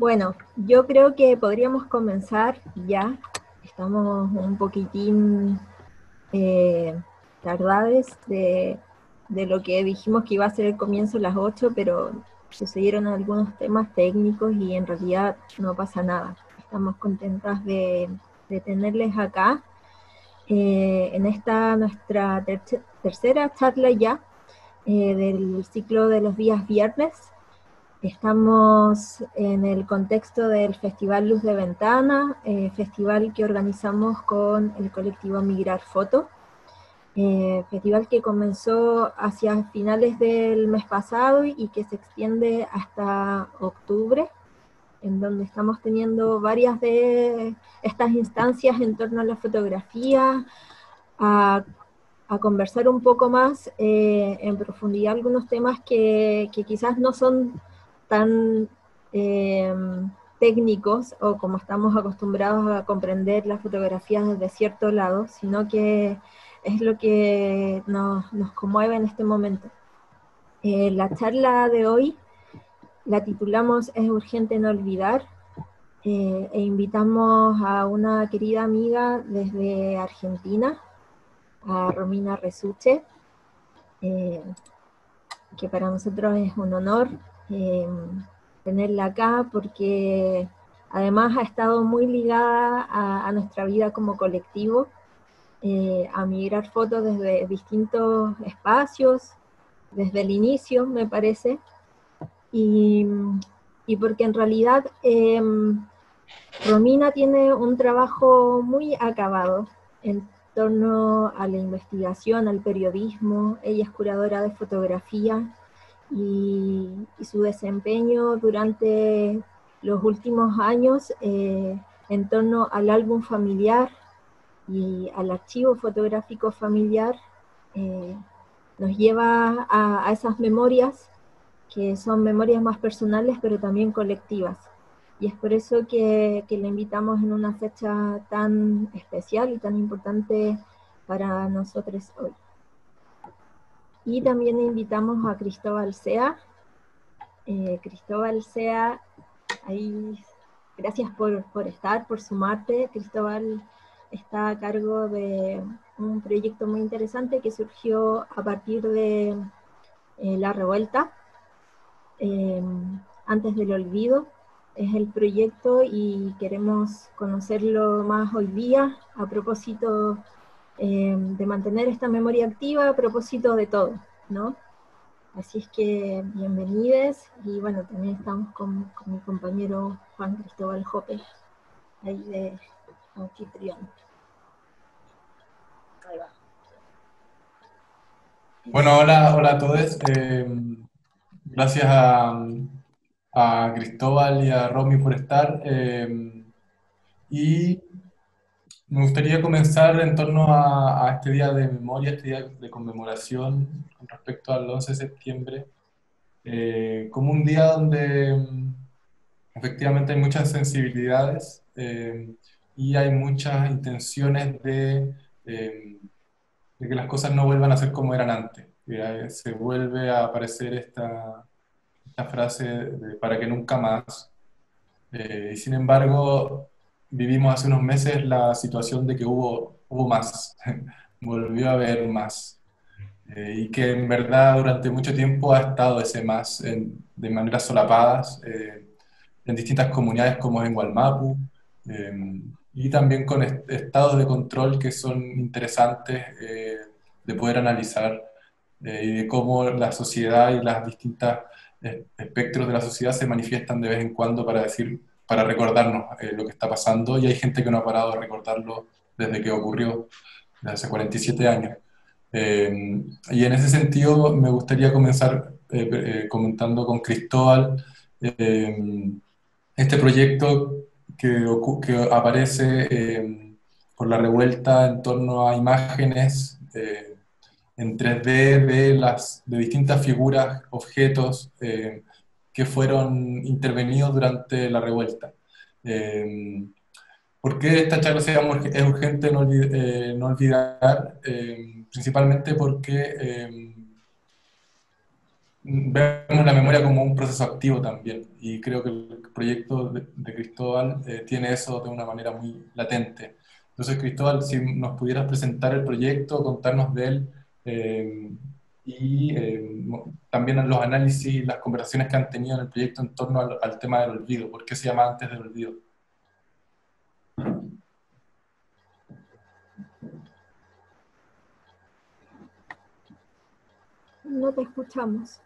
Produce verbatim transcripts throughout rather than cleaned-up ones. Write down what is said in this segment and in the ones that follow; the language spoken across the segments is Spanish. Bueno, yo creo que podríamos comenzar ya. Estamos un poquitín eh, tardades de, de lo que dijimos que iba a ser el comienzo a las ocho, pero sucedieron algunos temas técnicos y en realidad no pasa nada. Estamos contentas de, de tenerles acá. Eh, en esta nuestra ter tercera charla ya, eh, del ciclo de los días viernes, estamos en el contexto del Festival Luz de Ventana, eh, festival que organizamos con el colectivo Migrar Foto, eh, festival que comenzó hacia finales del mes pasado y que se extiende hasta octubre, en donde estamos teniendo varias de estas instancias en torno a la fotografía, a, a conversar un poco más eh, en profundidad algunos temas que, que quizás no son tan eh, técnicos o como estamos acostumbrados a comprender las fotografías desde cierto lado, sino que es lo que nos, nos conmueve en este momento. Eh, la charla de hoy la titulamos "Es urgente no olvidar", eh, e invitamos a una querida amiga desde Argentina, a Romina Resuche, eh, que para nosotros es un honor eh, tenerla acá, porque además ha estado muy ligada a, a nuestra vida como colectivo, eh, a Migrar Fotos desde distintos espacios, desde el inicio, me parece. Y, y porque en realidad eh, Romina tiene un trabajo muy acabado en torno a la investigación, al periodismo. Ella es curadora de fotografía y, y su desempeño durante los últimos años eh, en torno al álbum familiar y al archivo fotográfico familiar eh, nos lleva a, a esas memorias que son memorias más personales, pero también colectivas. Y es por eso que, que la invitamos en una fecha tan especial y tan importante para nosotros hoy. Y también invitamos a Cristóbal Cea. Eh, Cristóbal Cea, ahí, gracias por, por estar, por sumarte. Cristóbal está a cargo de un proyecto muy interesante que surgió a partir de eh, la revuelta. Eh, Antes del Olvido es el proyecto y queremos conocerlo más hoy día a propósito eh, de mantener esta memoria activa, a propósito de todo, ¿no? Así es que bienvenides, y bueno, también estamos con, con mi compañero Juan Cristóbal Hoppe, ahí de anfitrión. Ahí va. Bueno, hola, hola a todos. Eh... Gracias a, a Cristóbal y a Romy por estar. Eh, y me gustaría comenzar en torno a, a este día de memoria, este día de conmemoración con respecto al once de septiembre, eh, como un día donde efectivamente hay muchas sensibilidades eh, y hay muchas intenciones de, eh, de que las cosas no vuelvan a ser como eran antes. Se vuelve a aparecer esta, esta frase de "para que nunca más", eh, y sin embargo vivimos hace unos meses la situación de que hubo, hubo más, volvió a haber más, eh, y que en verdad durante mucho tiempo ha estado ese más en, de maneras solapadas, eh, en distintas comunidades como en Wallmapu, eh, y también con est estados de control que son interesantes eh, de poder analizar, y de cómo la sociedad y las distintas espectros de la sociedad se manifiestan de vez en cuando para decir, para recordarnos eh, lo que está pasando, y hay gente que no ha parado de recordarlo desde que ocurrió, desde hace cuarenta y siete años. Eh, y en ese sentido me gustaría comenzar eh, eh, comentando con Cristóbal eh, este proyecto que, que aparece eh, por la revuelta en torno a imágenes eh, en tres D de, las, de distintas figuras, objetos eh, que fueron intervenidos durante la revuelta. Eh, ¿Por qué esta charla se llama "Es urgente no, olvid eh, no olvidar"? Eh, principalmente porque eh, vemos la memoria como un proceso activo también, y creo que el proyecto de, de Cristóbal eh, tiene eso de una manera muy latente. Entonces, Cristóbal, si nos pudieras presentar el proyecto, contarnos de él, eh, y eh, también los análisis, las conversaciones que han tenido en el proyecto en torno al, al tema del olvido, ¿por qué se llama Antes del Olvido? No te escuchamos.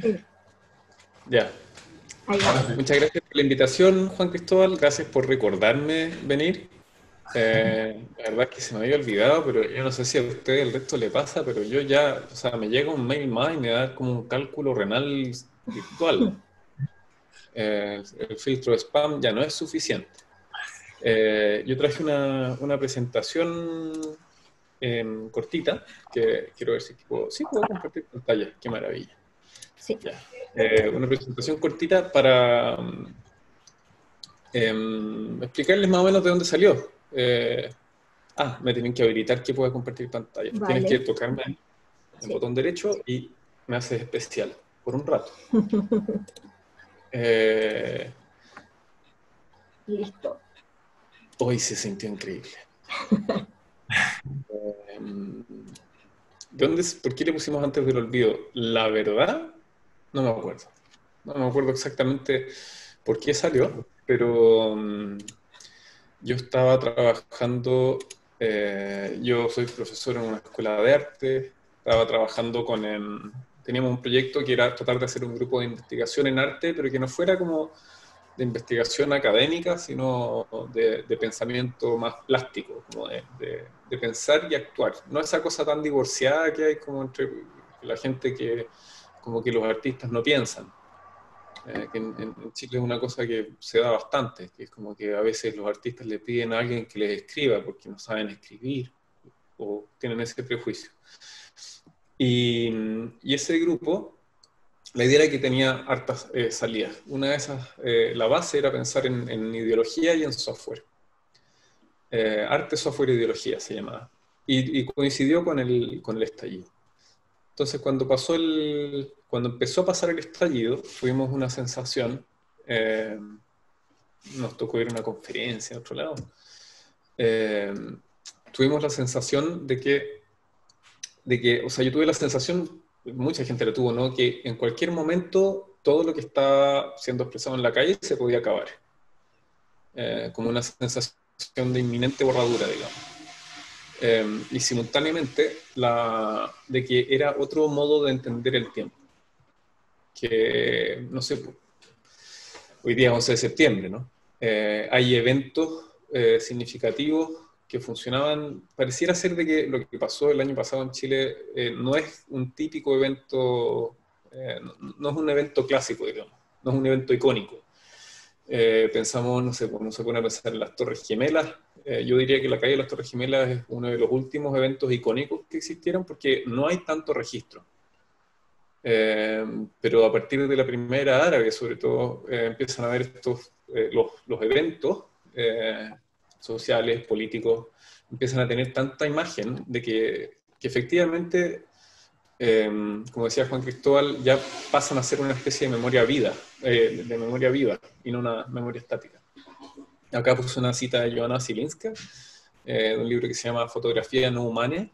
Sí. Ya. Muchas gracias por la invitación, Juan Cristóbal. Gracias por recordarme venir. Eh, la verdad es que se me había olvidado, pero yo no sé si a ustedes el resto le pasa, pero yo ya, o sea, me llega un mail más y me da como un cálculo renal virtual. Eh, el filtro de spam ya no es suficiente. Eh, yo traje una, una presentación eh, cortita, que quiero ver si puedo, sí puedo compartir pantalla, qué maravilla. Sí. Eh, una presentación cortita para eh, explicarles más o menos de dónde salió. Eh, ah, me tienen que habilitar que pueda compartir pantalla. Vale. Tienes que tocarme el sí. botón derecho y me haces especial por un rato. eh, Listo. Hoy se sintió increíble. eh, ¿de dónde, ¿Por qué le pusimos Antes del Olvido? La verdad... No me acuerdo. No me acuerdo exactamente por qué salió, pero um, yo estaba trabajando, eh, yo soy profesor en una escuela de arte, estaba trabajando con, um, teníamos un proyecto que era tratar de hacer un grupo de investigación en arte, pero que no fuera como de investigación académica, sino de, de pensamiento más plástico, como de, de, de pensar y actuar. No esa cosa tan divorciada que hay como entre la gente que... como que los artistas no piensan. Eh, que en, en Chile es una cosa que se da bastante, que es como que a veces los artistas le piden a alguien que les escriba porque no saben escribir, o tienen ese prejuicio. Y, y ese grupo, la idea era que tenía hartas eh, salidas. Una de esas, eh, la base era pensar en, en ideología y en software. Eh, arte, software, ideología se llamaba. Y, y coincidió con el, con el estallido. Entonces, cuando, pasó el, cuando empezó a pasar el estallido, tuvimos una sensación, eh, nos tocó ir a una conferencia a otro lado, eh, tuvimos la sensación de que, de que, o sea, yo tuve la sensación, mucha gente la tuvo, ¿no? Que en cualquier momento todo lo que estaba siendo expresado en la calle se podía acabar. Eh, como una sensación de inminente borradura, digamos. Eh, y simultáneamente la, de que era otro modo de entender el tiempo. Que, no sé, hoy día es once de septiembre, ¿no? Eh, hay eventos eh, significativos que funcionaban, pareciera ser de que lo que pasó el año pasado en Chile eh, no es un típico evento, eh, no, no es un evento clásico, digamos, no es un evento icónico. Eh, pensamos, no sé, no se pone a pensar en las Torres Gemelas. Eh, yo diría que la calle de las Torres Gemelas es uno de los últimos eventos icónicos que existieron porque no hay tanto registro. Eh, pero a partir de la primera árabe, sobre todo, eh, empiezan a haber estos, eh, los, los eventos eh, sociales, políticos, empiezan a tener tanta imagen de que, que efectivamente... Eh, como decía Juan Cristóbal, ya pasan a ser una especie de memoria viva, eh, de memoria viva y no una memoria estática. Acá puse una cita de Joanna Zylinska, eh, de un libro que se llama Fotografía no humana.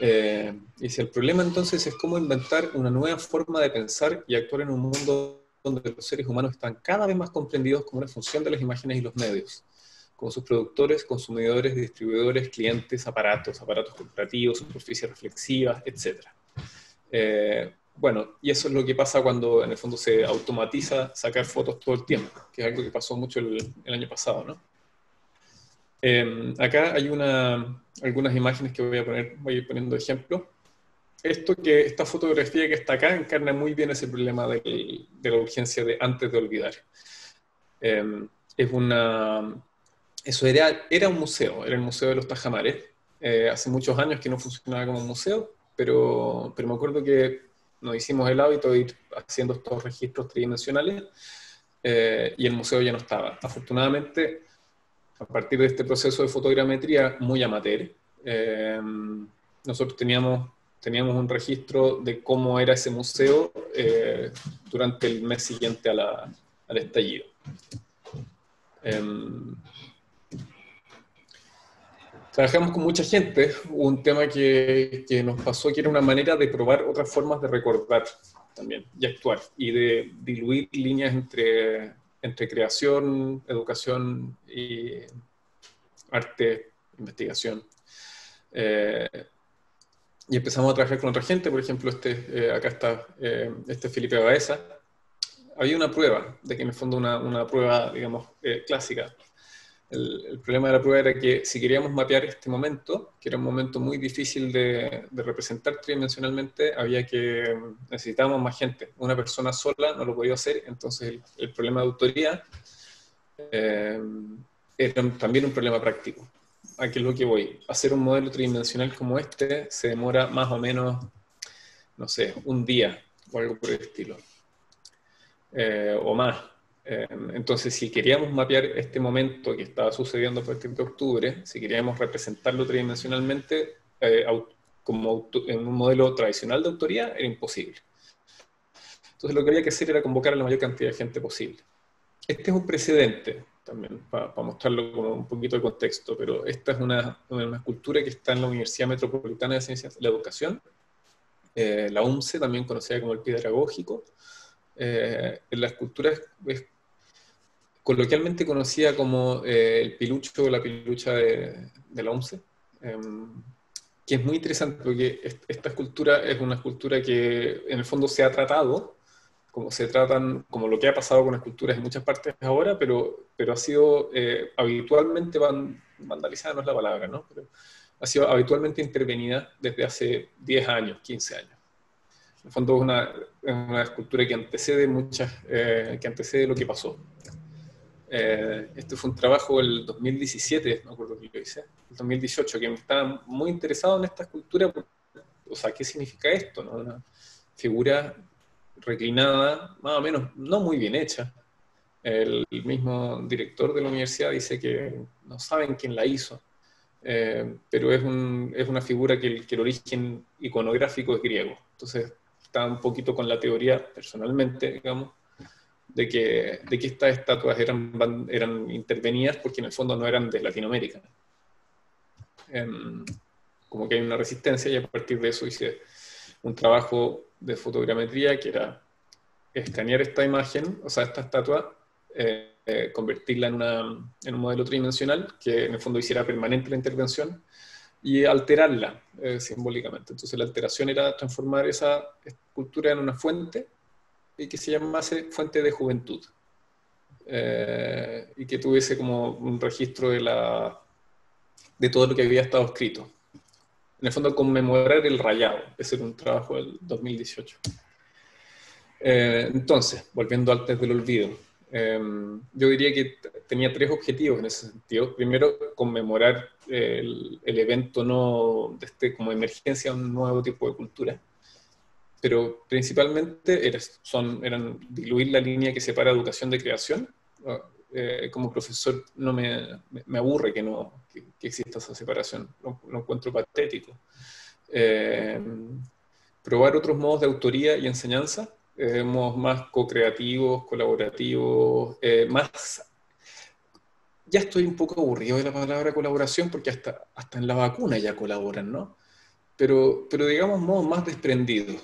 Eh, dice, el problema entonces es cómo inventar una nueva forma de pensar y actuar en un mundo donde los seres humanos están cada vez más comprendidos como una función de las imágenes y los medios, como sus productores, consumidores, distribuidores, clientes, aparatos, aparatos corporativos, superficies reflexivas, etcétera. Eh, bueno, y eso es lo que pasa cuando en el fondo se automatiza sacar fotos todo el tiempo, que es algo que pasó mucho el, el año pasado, ¿no? Eh, acá hay una, algunas imágenes que voy a poner, voy a ir poniendo ejemplo. Esto que, esta fotografía que está acá encarna muy bien ese problema del, de la urgencia de antes de olvidar. Eh, es una... Eso era, era un museo, era el Museo de los Tajamares. Eh, hace muchos años que no funcionaba como un museo, pero, pero me acuerdo que nos hicimos el hábito de ir haciendo estos registros tridimensionales eh, y el museo ya no estaba. Afortunadamente, a partir de este proceso de fotogrametría muy amateur, eh, nosotros teníamos, teníamos un registro de cómo era ese museo eh, durante el mes siguiente a la, al estallido. Eh, Trabajamos con mucha gente, un tema que, que nos pasó, que era una manera de probar otras formas de recordar también, y actuar, y de diluir líneas entre, entre creación, educación, y arte, investigación. Eh, y empezamos a trabajar con otra gente, por ejemplo, este, eh, acá está eh, este Felipe Baeza. Había una prueba, de que en el fondo una, una prueba, digamos, eh, clásica. El, el problema de la prueba era que si queríamos mapear este momento, que era un momento muy difícil de, de representar tridimensionalmente, había que, necesitábamos más gente. Una persona sola no lo podía hacer, entonces el, el problema de autoría eh, era también un problema práctico. ¿A qué es lo que voy? Hacer un modelo tridimensional como este se demora más o menos, no sé, un día o algo por el estilo, eh, o más. Entonces, si queríamos mapear este momento que estaba sucediendo a partir de octubre, si queríamos representarlo tridimensionalmente, eh, auto, como auto, en un modelo tradicional de autoría, era imposible. Entonces, lo que había que hacer era convocar a la mayor cantidad de gente posible. Este es un precedente, también, para pa mostrarlo con un poquito de contexto, pero esta es una, una escultura que está en la Universidad Metropolitana de Ciencias de la Educación, eh, la U M C E, también conocida como el Pedagógico. Eh, la escultura es, es coloquialmente conocida como eh, el pilucho o la pilucha de, de la U M C E, eh, que es muy interesante porque esta escultura es una escultura que en el fondo se ha tratado, como se tratan, como lo que ha pasado con esculturas en muchas partes ahora, pero, pero ha sido eh, habitualmente van, vandalizada, no es la palabra, ¿no? Pero ha sido habitualmente intervenida desde hace diez años, quince años. En el fondo es una, una escultura que antecede, muchas, eh, que antecede lo que pasó. Eh, este fue un trabajo del dos mil diecisiete, me acuerdo que lo hice, el dos mil dieciocho, que me estaba muy interesado en esta escultura, o sea, ¿qué significa esto? ¿No? Una figura reclinada, más o menos, no muy bien hecha. El, el mismo director de la universidad dice que no saben quién la hizo, eh, pero es, un, es una figura que el, que el origen iconográfico es griego. Entonces, estaba un poquito con la teoría, personalmente, digamos, de que, de que estas estatuas eran, eran intervenidas porque en el fondo no eran de Latinoamérica. Eh, como que hay una resistencia y a partir de eso hice un trabajo de fotogrametría que era escanear esta imagen, o sea, esta estatua, eh, eh, convertirla en, una, en un modelo tridimensional que en el fondo hiciera permanente la intervención y alterarla eh, simbólicamente. Entonces la alteración era transformar esa escultura en una fuente y que se llamase Fuente de Juventud, eh, y que tuviese como un registro de, la, de todo lo que había estado escrito. En el fondo, conmemorar el rayado. Ese era un trabajo del dos mil dieciocho. Eh, entonces, volviendo al Antes del Olvido, eh, yo diría que tenía tres objetivos en ese sentido. Primero, conmemorar el, el evento no, de este, como emergencia de un nuevo tipo de cultura. Pero principalmente era, son, eran diluir la línea que separa educación de creación. Eh, como profesor no me, me aburre que, no, que, que exista esa separación, lo, lo encuentro patético. Eh, probar otros modos de autoría y enseñanza, eh, modos más co-creativos, colaborativos, eh, más... Ya estoy un poco aburrido de la palabra colaboración porque hasta, hasta en la vacuna ya colaboran, ¿no? Pero, pero digamos modos más desprendidos.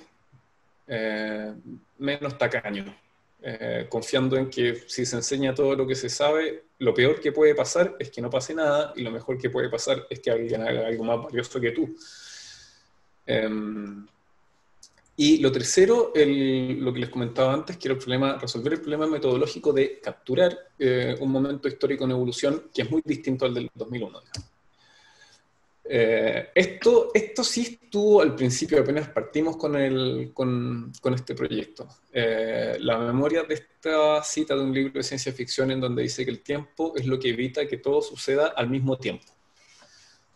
Eh, menos tacaño, eh, confiando en que si se enseña todo lo que se sabe, lo peor que puede pasar es que no pase nada, y lo mejor que puede pasar es que alguien haga algo más valioso que tú. Eh, y lo tercero, el, lo que les comentaba antes, que era el problema, resolver el problema metodológico de capturar eh, un momento histórico en evolución que es muy distinto al del dos mil uno, digamos. Eh, esto, esto sí estuvo al principio, apenas partimos con, el, con, con este proyecto. Eh, la memoria de esta cita de un libro de ciencia ficción en donde dice que el tiempo es lo que evita que todo suceda al mismo tiempo.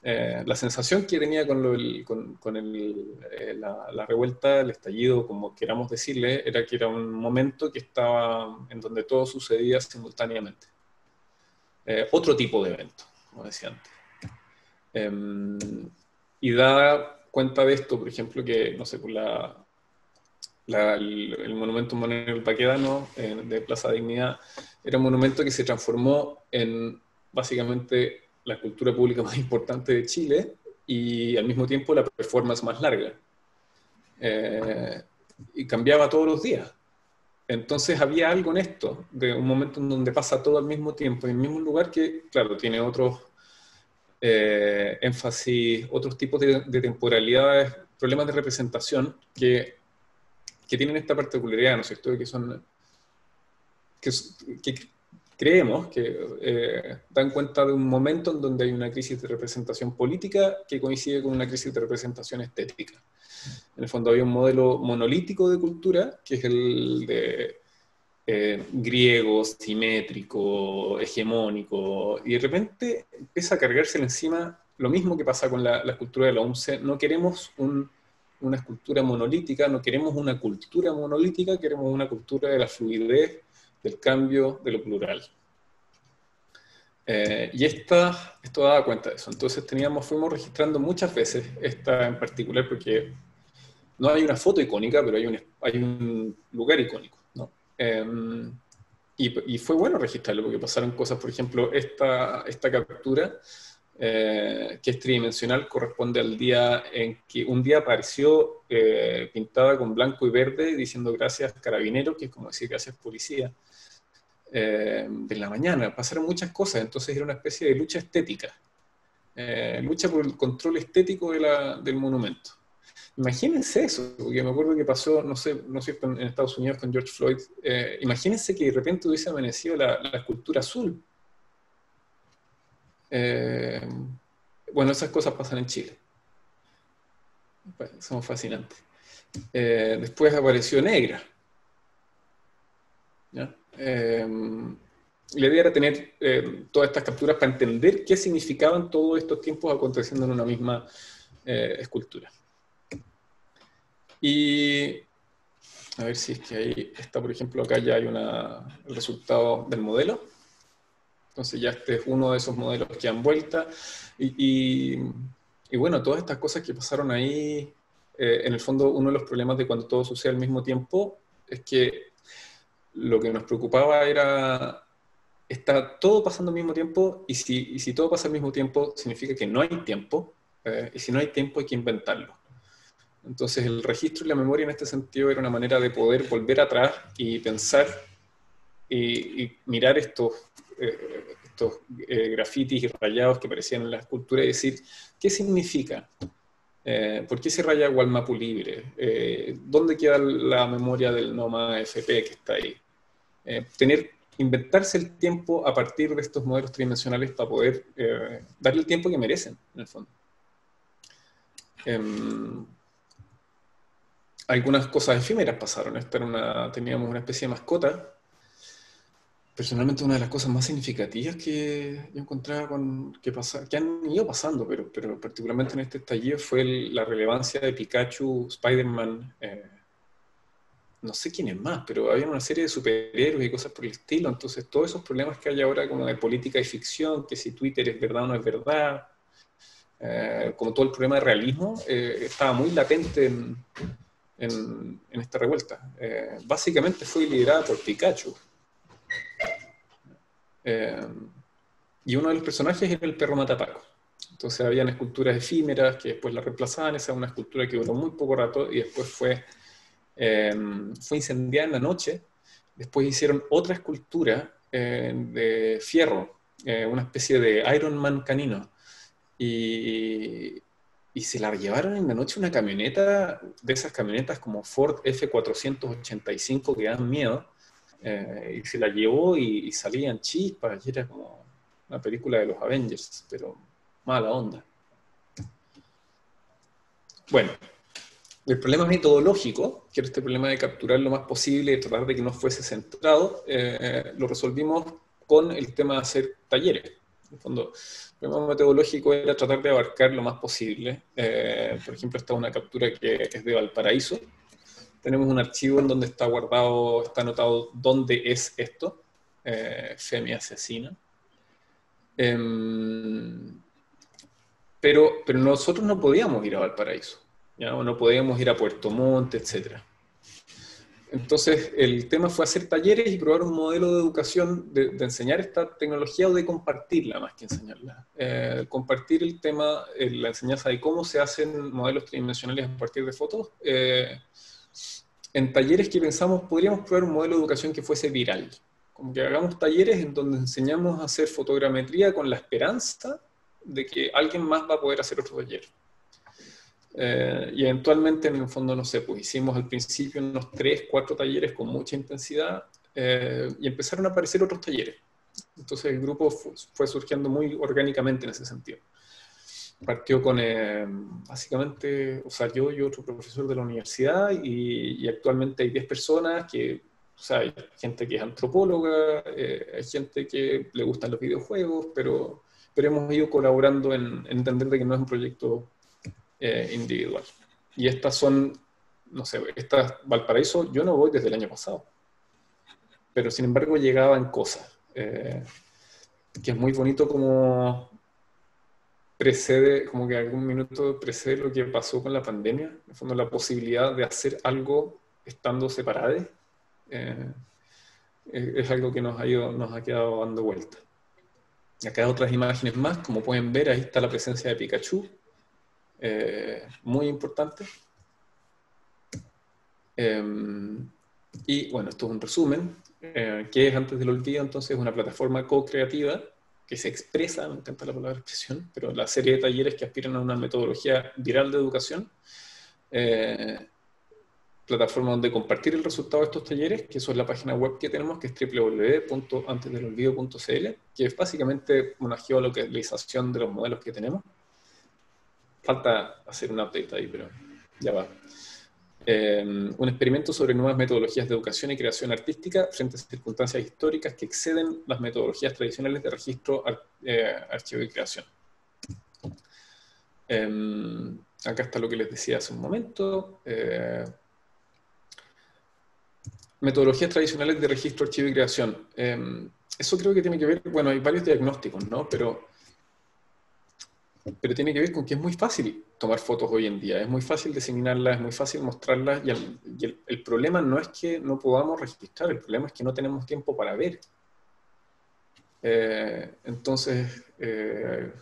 eh, la sensación que tenía con, lo, el, con, con el, eh, la, la revuelta, el estallido, como queramos decirle, era que era un momento que estaba en donde todo sucedía simultáneamente. Eh, otro tipo de evento, como decía antes. Eh, y dada cuenta de esto, por ejemplo, que, no sé, la... La, el, el monumento Manuel Paquedano eh, de Plaza Dignidad era un monumento que se transformó en básicamente la cultura pública más importante de Chile y al mismo tiempo la performance más larga. Eh, y cambiaba todos los días. Entonces había algo en esto, de un momento en donde pasa todo al mismo tiempo, en el mismo lugar que, claro, tiene otros eh, énfasis, otros tipos de, de temporalidades, problemas de representación que... que tienen esta particularidad, ¿no es cierto?, que son, que, que creemos que eh, dan cuenta de un momento en donde hay una crisis de representación política que coincide con una crisis de representación estética. En el fondo había un modelo monolítico de cultura, que es el de eh, griego, simétrico, hegemónico, y de repente empieza a cargárselo encima lo mismo que pasa con la, la cultura de la U N C E. No queremos un... una escultura monolítica, no queremos una cultura monolítica, queremos una cultura de la fluidez, del cambio, de lo plural. Eh, y esta, esto daba cuenta de eso. Entonces teníamos, fuimos registrando muchas veces, esta en particular, porque no hay una foto icónica, pero hay un, hay un lugar icónico, ¿no? Eh, y, y fue bueno registrarlo, porque pasaron cosas, por ejemplo, esta, esta captura, Eh, que es tridimensional, corresponde al día en que un día apareció eh, pintada con blanco y verde, diciendo gracias carabinero, que es como decir gracias policía, eh, de la mañana. Pasaron muchas cosas, entonces era una especie de lucha estética, eh, lucha por el control estético de la, del monumento. Imagínense eso, porque me acuerdo que pasó, no sé, no sé en Estados Unidos con George Floyd, eh, imagínense que de repente hubiese amanecido la, la escultura azul. Eh, bueno, esas cosas pasan en Chile. Son fascinantes. Eh, después apareció negra. ¿Ya? Eh, la idea era tener eh, todas estas capturas para entender qué significaban todos estos tiempos aconteciendo en una misma eh, escultura. Y a ver si es que ahí está, por ejemplo, acá ya hay una, el resultado del modelo. Entonces ya este es uno de esos modelos que dan vuelta. Y, y, y bueno, todas estas cosas que pasaron ahí, eh, en el fondo uno de los problemas de cuando todo sucede al mismo tiempo es que lo que nos preocupaba era, está todo pasando al mismo tiempo, y si, y si todo pasa al mismo tiempo significa que no hay tiempo, eh, y si no hay tiempo hay que inventarlo. Entonces el registro y la memoria en este sentido era una manera de poder volver atrás y pensar y, y mirar estos... Eh, estos eh, grafitis y rayados que aparecían en la escultura y decir, ¿qué significa? Eh, ¿Por qué se raya Wallmapu libre? Eh, ¿Dónde queda la memoria del Noma F P que está ahí? Eh, tener, inventarse el tiempo a partir de estos modelos tridimensionales para poder eh, darle el tiempo que merecen, en el fondo. Eh, algunas cosas efímeras pasaron. Esta era una, teníamos una especie de mascota. Personalmente una de las cosas más significativas que yo encontraba con, que, pasa, que han ido pasando, pero, pero particularmente en este estallido, fue el, la relevancia de Pikachu, Spider-Man, eh, no sé quién es más, pero había una serie de superhéroes y cosas por el estilo, entonces todos esos problemas que hay ahora como de política y ficción, que si Twitter es verdad o no es verdad, eh, como todo el problema de realismo, eh, estaba muy latente en, en, en esta revuelta. Eh, básicamente fue liderada por Pikachu. Eh, y uno de los personajes era el perro Matapaco. Entonces habían esculturas efímeras que después la reemplazaban. Esa es una escultura que duró muy poco rato y después fue, eh, fue incendiada en la noche. Después hicieron otra escultura eh, de fierro, eh, una especie de Iron Man canino. Y, y se la llevaron en la noche una camioneta, de esas camionetas como Ford F cuatrocientos ochenta y cinco que dan miedo. Eh, y se la llevó y, y salían chispas, y era como una película de los Avengers, pero mala onda. Bueno, el problema metodológico, que era este problema de capturar lo más posible, de tratar de que no fuese centrado, eh, lo resolvimos con el tema de hacer talleres. En el fondo, el problema metodológico era tratar de abarcar lo más posible. Eh, por ejemplo, esta es una captura que es de Valparaíso. Tenemos un archivo en donde está guardado, está anotado dónde es esto. Eh, Femi asesina. Eh, pero, pero nosotros no podíamos ir a Valparaíso, ¿ya? O no podíamos ir a Puerto Montt, etcétera. Entonces, el tema fue hacer talleres y probar un modelo de educación, de, de enseñar esta tecnología o de compartirla más que enseñarla. Eh, compartir el tema, eh, la enseñanza de cómo se hacen modelos tridimensionales a partir de fotos. Eh, en talleres que pensamos, podríamos probar un modelo de educación que fuese viral. Como que hagamos talleres en donde enseñamos a hacer fotogrametría con la esperanza de que alguien más va a poder hacer otro taller. Eh, y eventualmente, en el fondo, no sé, pues hicimos al principio unos tres, cuatro talleres con mucha intensidad, eh, y empezaron a aparecer otros talleres. Entonces el grupo fue, fue surgiendo muy orgánicamente en ese sentido. Partió con, eh, básicamente, o sea, yo y otro profesor de la universidad, y, y actualmente hay diez personas que, o sea, hay gente que es antropóloga, eh, hay gente que le gustan los videojuegos, pero, pero hemos ido colaborando en, en entender de que no es un proyecto Eh, individual. Y estas son, no sé, estas Valparaíso, yo no voy desde el año pasado. Pero sin embargo llegaban cosas. Eh, que es muy bonito como precede, como que algún minuto precede lo que pasó con la pandemia. En el fondo, la posibilidad de hacer algo estando separados eh, es algo que nos ha, ido, nos ha quedado dando vuelta. Y acá hay otras imágenes más, como pueden ver, ahí está la presencia de Pikachu. Eh, muy importante. Eh, y bueno, esto es un resumen, eh, que es Antes del Olvido, entonces una plataforma co-creativa que se expresa, me encanta la palabra expresión, pero la serie de talleres que aspiran a una metodología viral de educación, eh, plataforma donde compartir el resultado de estos talleres, que eso es la página web que tenemos, que es w w w punto antes del olvido punto c l, que es básicamente una geolocalización de los modelos que tenemos. Falta hacer un update ahí, pero ya va. Eh, un experimento sobre nuevas metodologías de educación y creación artística frente a circunstancias históricas que exceden las metodologías tradicionales de registro, ar, eh, archivo y creación. Eh, acá está lo que les decía hace un momento. Eh, metodologías tradicionales de registro, archivo y creación. Eh, eso creo que tiene que ver, bueno, hay varios diagnósticos, ¿no? Pero... Pero tiene que ver con que es muy fácil tomar fotos hoy en día, es muy fácil diseminarlas, es muy fácil mostrarlas, y, el, y el, el problema no es que no podamos registrar, el problema es que no tenemos tiempo para ver. Eh, entonces, eh,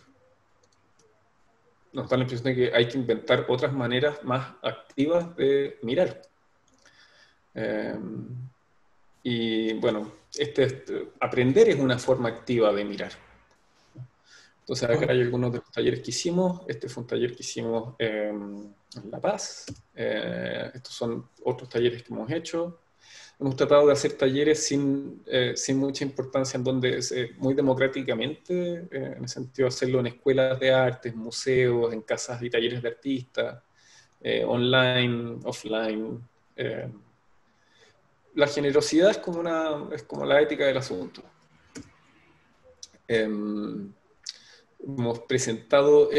nos da la impresión de que hay que inventar otras maneras más activas de mirar. Eh, y bueno, este, este, aprender es una forma activa de mirar. Entonces acá hay algunos de los talleres que hicimos. Este fue un taller que hicimos eh, en La Paz. Eh, estos son otros talleres que hemos hecho. Hemos tratado de hacer talleres sin, eh, sin mucha importancia, en donde eh, muy democráticamente, eh, en el sentido de hacerlo en escuelas de artes, museos, en casas y talleres de artistas, eh, online, offline. Eh. La generosidad es como, una, es como la ética del asunto. Eh, Hemos presentado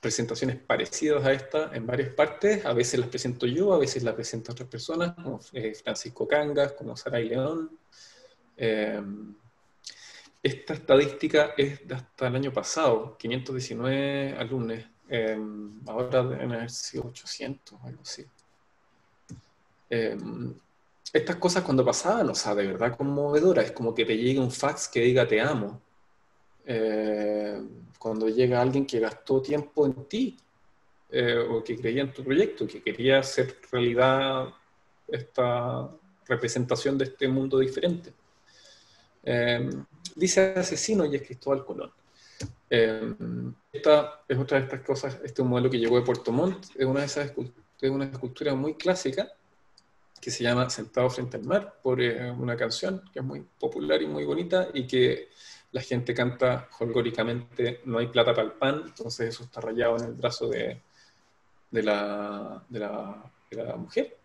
presentaciones parecidas a esta en varias partes. A veces las presento yo, a veces las presentan otras personas, como eh, Francisco Cangas, como Saray León. Eh, esta estadística es de hasta el año pasado, quinientos diecinueve alumnos. Eh, ahora deben haber sido ochocientos, algo así. Eh, estas cosas cuando pasaban, o sea, de verdad conmovedora. Es como que te llegue un fax que diga te amo. Eh, cuando llega alguien que gastó tiempo en ti, eh, o que creía en tu proyecto, que quería hacer realidad esta representación de este mundo diferente. Eh, dice asesino y es Cristóbal Colón. Eh, esta es otra de estas cosas, este es un modelo que llegó de Puerto Montt, es una de esas es una escultura muy clásica que se llama Sentado frente al mar, por eh, una canción que es muy popular y muy bonita, y que la gente canta holgóricamente, no hay plata para el pan, entonces eso está rayado en el brazo de, de, la, de, la, de la mujer.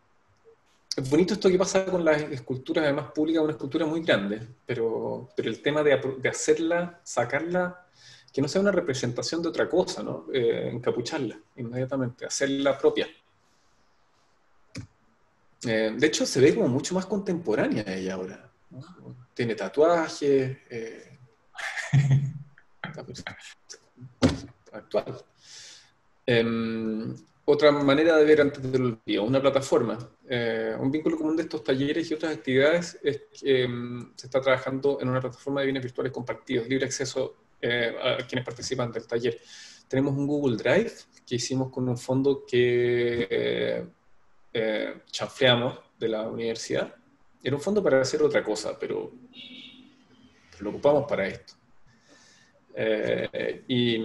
es bonito esto que pasa con las esculturas, además públicas, una escultura muy grande, pero, pero el tema de, de hacerla, sacarla, que no sea una representación de otra cosa, ¿no? Eh, encapucharla inmediatamente, hacerla propia. Eh, de hecho, se ve como mucho más contemporánea ella ahora, ¿no? Tiene tatuajes, eh, actual. Eh, otra manera de ver Antes del Olvido, una plataforma. Eh, un vínculo común de estos talleres y otras actividades es que eh, se está trabajando en una plataforma de bienes virtuales compartidos, libre acceso eh, a quienes participan del taller. Tenemos un Google Drive que hicimos con un fondo que eh, eh, chanfleamos de la universidad. Era un fondo para hacer otra cosa, pero, pero lo ocupamos para esto. Eh, y,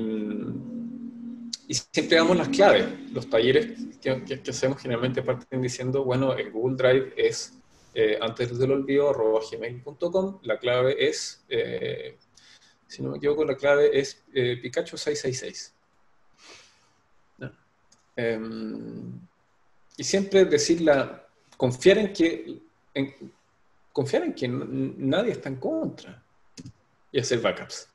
y siempre damos las claves. Los talleres que, que, que hacemos generalmente parten diciendo, bueno, el Google Drive es eh, antes del olvido arroba gmail punto com, la clave es, eh, si no me equivoco, la clave es eh, Pikachu seis seis seis. ¿No? Eh, y siempre decirla, confiar en que, en, confiar en que nadie está en contra y hacer backups.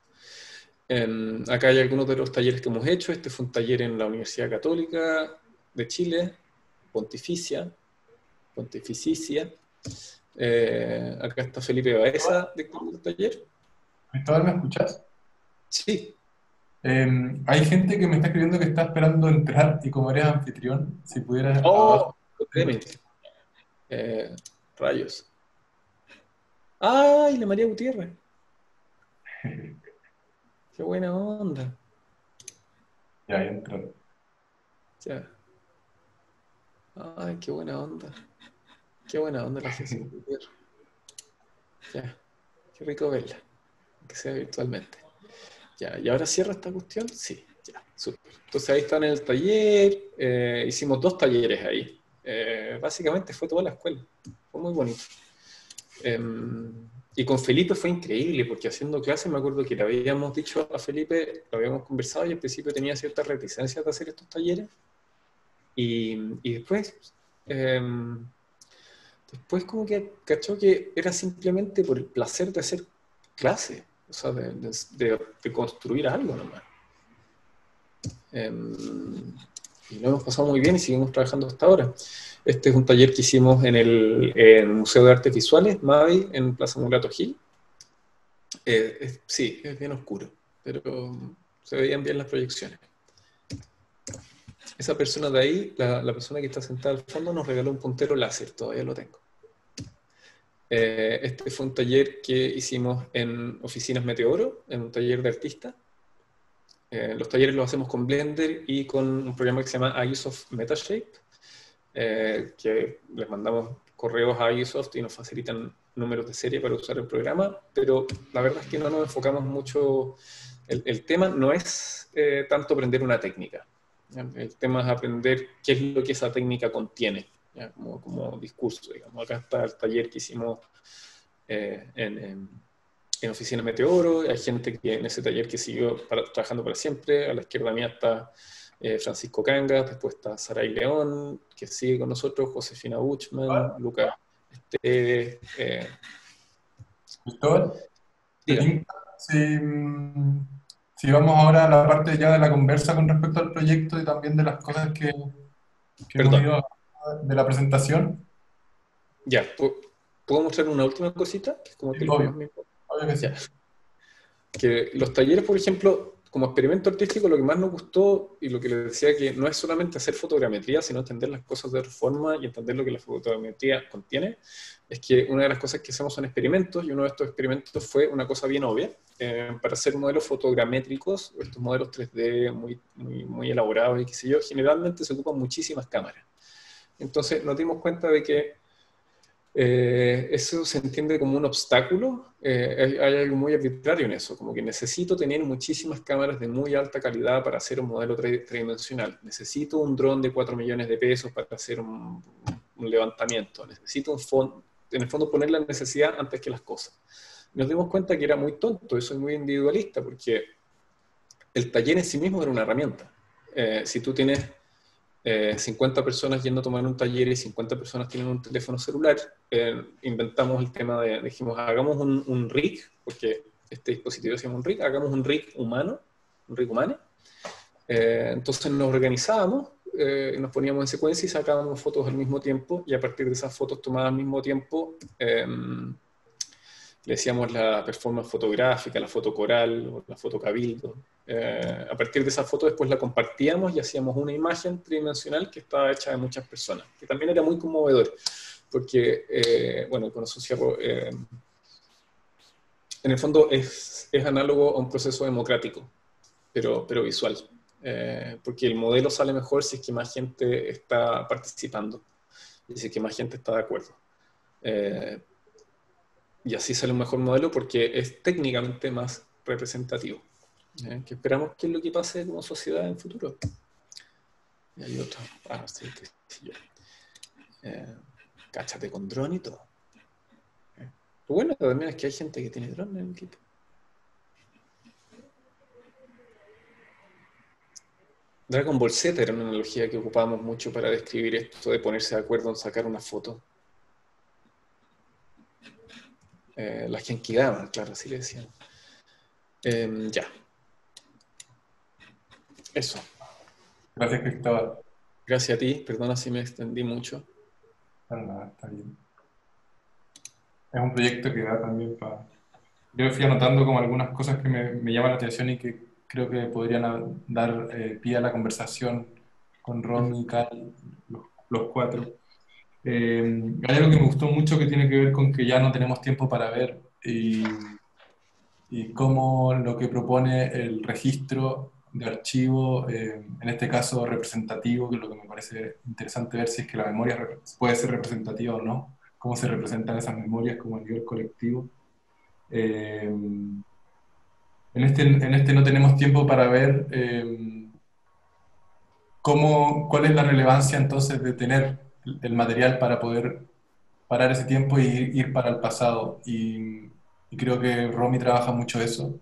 En, acá hay algunos de los talleres que hemos hecho. Este fue un taller en la Universidad Católica de Chile, Pontificia. Pontificia. Eh, acá está Felipe Baeza, director del taller. Cristóbal, ¿me escuchas? Sí. Eh, hay gente que me está escribiendo que está esperando entrar y como eres anfitrión, si pudieras... ¡Oh! Eh, rayos. ¡Ay, la María Gutiérrez! ¡Qué buena onda! Ya, ya entró. Ya. ¡Ay, qué buena onda! ¡Qué buena onda la gente! Ya. ¡Qué rico verla! Que sea virtualmente. Ya, ¿y ahora cierra esta cuestión? Sí, ya, súper. Entonces ahí están en el taller. Eh, hicimos dos talleres ahí. Eh, básicamente fue toda la escuela. Fue muy bonito. Eh, Y con Felipe fue increíble, porque haciendo clases me acuerdo que le habíamos dicho a Felipe, lo habíamos conversado y al principio tenía ciertas reticencias de hacer estos talleres. Y, y después, eh, después como que cachó que era simplemente por el placer de hacer clases, o sea, de, de, de construir algo nomás. Eh, y lo hemos pasado muy bien y seguimos trabajando hasta ahora. Este es un taller que hicimos en el, en el Museo de Artes Visuales, MAVI, en Plaza Murato Gil. Eh, es, sí, es bien oscuro, pero se veían bien las proyecciones. Esa persona de ahí, la, la persona que está sentada al fondo, nos regaló un puntero láser, todavía lo tengo. Eh, este fue un taller que hicimos en Oficinas Meteoro, en un taller de artistas. Eh, los talleres los hacemos con Blender y con un programa que se llama Aliasoft Metashape, eh, que les mandamos correos a Aliasoft y nos facilitan números de serie para usar el programa, pero la verdad es que no nos enfocamos mucho, el, el tema no es eh, tanto aprender una técnica, ¿ya? El tema es aprender qué es lo que esa técnica contiene, ¿ya? Como, como discurso, digamos. Acá está el taller que hicimos eh, en... en en Oficinas Meteoro, hay gente que en ese taller que siguió para, trabajando para siempre. A la izquierda mía está eh, Francisco Cangas, después está Saray León, que sigue con nosotros, Josefina Buchmann, ah, Lucas Esteves. Eh, Cristóbal, si, si vamos ahora a la parte ya de la conversa con respecto al proyecto y también de las cosas que, que hemos ido a, de la presentación. Ya, ¿puedo mostrar una última cosita? Que es como sí, que obvio. Lo Ya. Que los talleres, por ejemplo, como experimento artístico, lo que más nos gustó y lo que les decía que no es solamente hacer fotogrametría, sino entender las cosas de otra forma y entender lo que la fotogrametría contiene, es que una de las cosas que hacemos son experimentos, y uno de estos experimentos fue una cosa bien obvia, eh, para hacer modelos fotogramétricos, estos modelos tres D muy, muy, muy elaborados y qué sé yo, generalmente se ocupan muchísimas cámaras. Entonces nos dimos cuenta de que Eh, eso se entiende como un obstáculo, eh, hay, hay algo muy arbitrario en eso, como que necesito tener muchísimas cámaras de muy alta calidad para hacer un modelo tridimensional, necesito un dron de cuatro millones de pesos para hacer un, un levantamiento, necesito un fondo, en el fondo poner la necesidad antes que las cosas. Nos dimos cuenta que era muy tonto, eso es muy individualista, porque el taller en sí mismo era una herramienta. Eh, si tú tienes eh, cincuenta personas yendo a tomar un taller y cincuenta personas tienen un teléfono celular, eh, inventamos el tema de, dijimos, hagamos un, un rig, porque este dispositivo se llama un rig, hagamos un rig humano, un rig humano. Eh, entonces nos organizábamos, eh, nos poníamos en secuencia y sacábamos fotos al mismo tiempo, y a partir de esas fotos tomadas al mismo tiempo, eh, le decíamos la performance fotográfica, la foto coral, o la foto cabildo. Eh, a partir de esa foto después la compartíamos y hacíamos una imagen tridimensional que estaba hecha de muchas personas, que también era muy conmovedor, porque, eh, bueno, con asociado, eh, en el fondo es, es análogo a un proceso democrático, pero, pero visual, eh, porque el modelo sale mejor si es que más gente está participando, y si es que más gente está de acuerdo. Eh, Y así sale un mejor modelo porque es técnicamente más representativo. ¿Eh? Que esperamos que es lo que pase como sociedad en el futuro. Y hay otro. Ah, no sé qué sé yo. Eh, cáchate con dron y todo. ¿Eh? Lo bueno también es que hay gente que tiene dron en el equipo. Dragon Ball Z era una analogía que ocupábamos mucho para describir esto de ponerse de acuerdo en sacar una foto. Eh, las genkidama, claro, así le decían. Eh, ya. Eso. Gracias, Cristóbal. Gracias a ti, perdona si me extendí mucho. No, no, está bien. Es un proyecto que da también para... Yo fui anotando como algunas cosas que me, me llaman la atención y que creo que podrían dar eh, pie a la conversación con Ron y Cal, los, los cuatro. Eh, hay algo que me gustó mucho que tiene que ver con que ya no tenemos tiempo para ver y, y cómo lo que propone el registro de archivo, eh, en este caso representativo, que es lo que me parece interesante ver si es que la memoria puede ser representativa o no, cómo se representan esas memorias como a nivel colectivo. Eh, en, este, en este no tenemos tiempo para ver, eh, cómo, cuál es la relevancia entonces de tener el material para poder parar ese tiempo y ir, ir para el pasado, y, y creo que Romy trabaja mucho eso,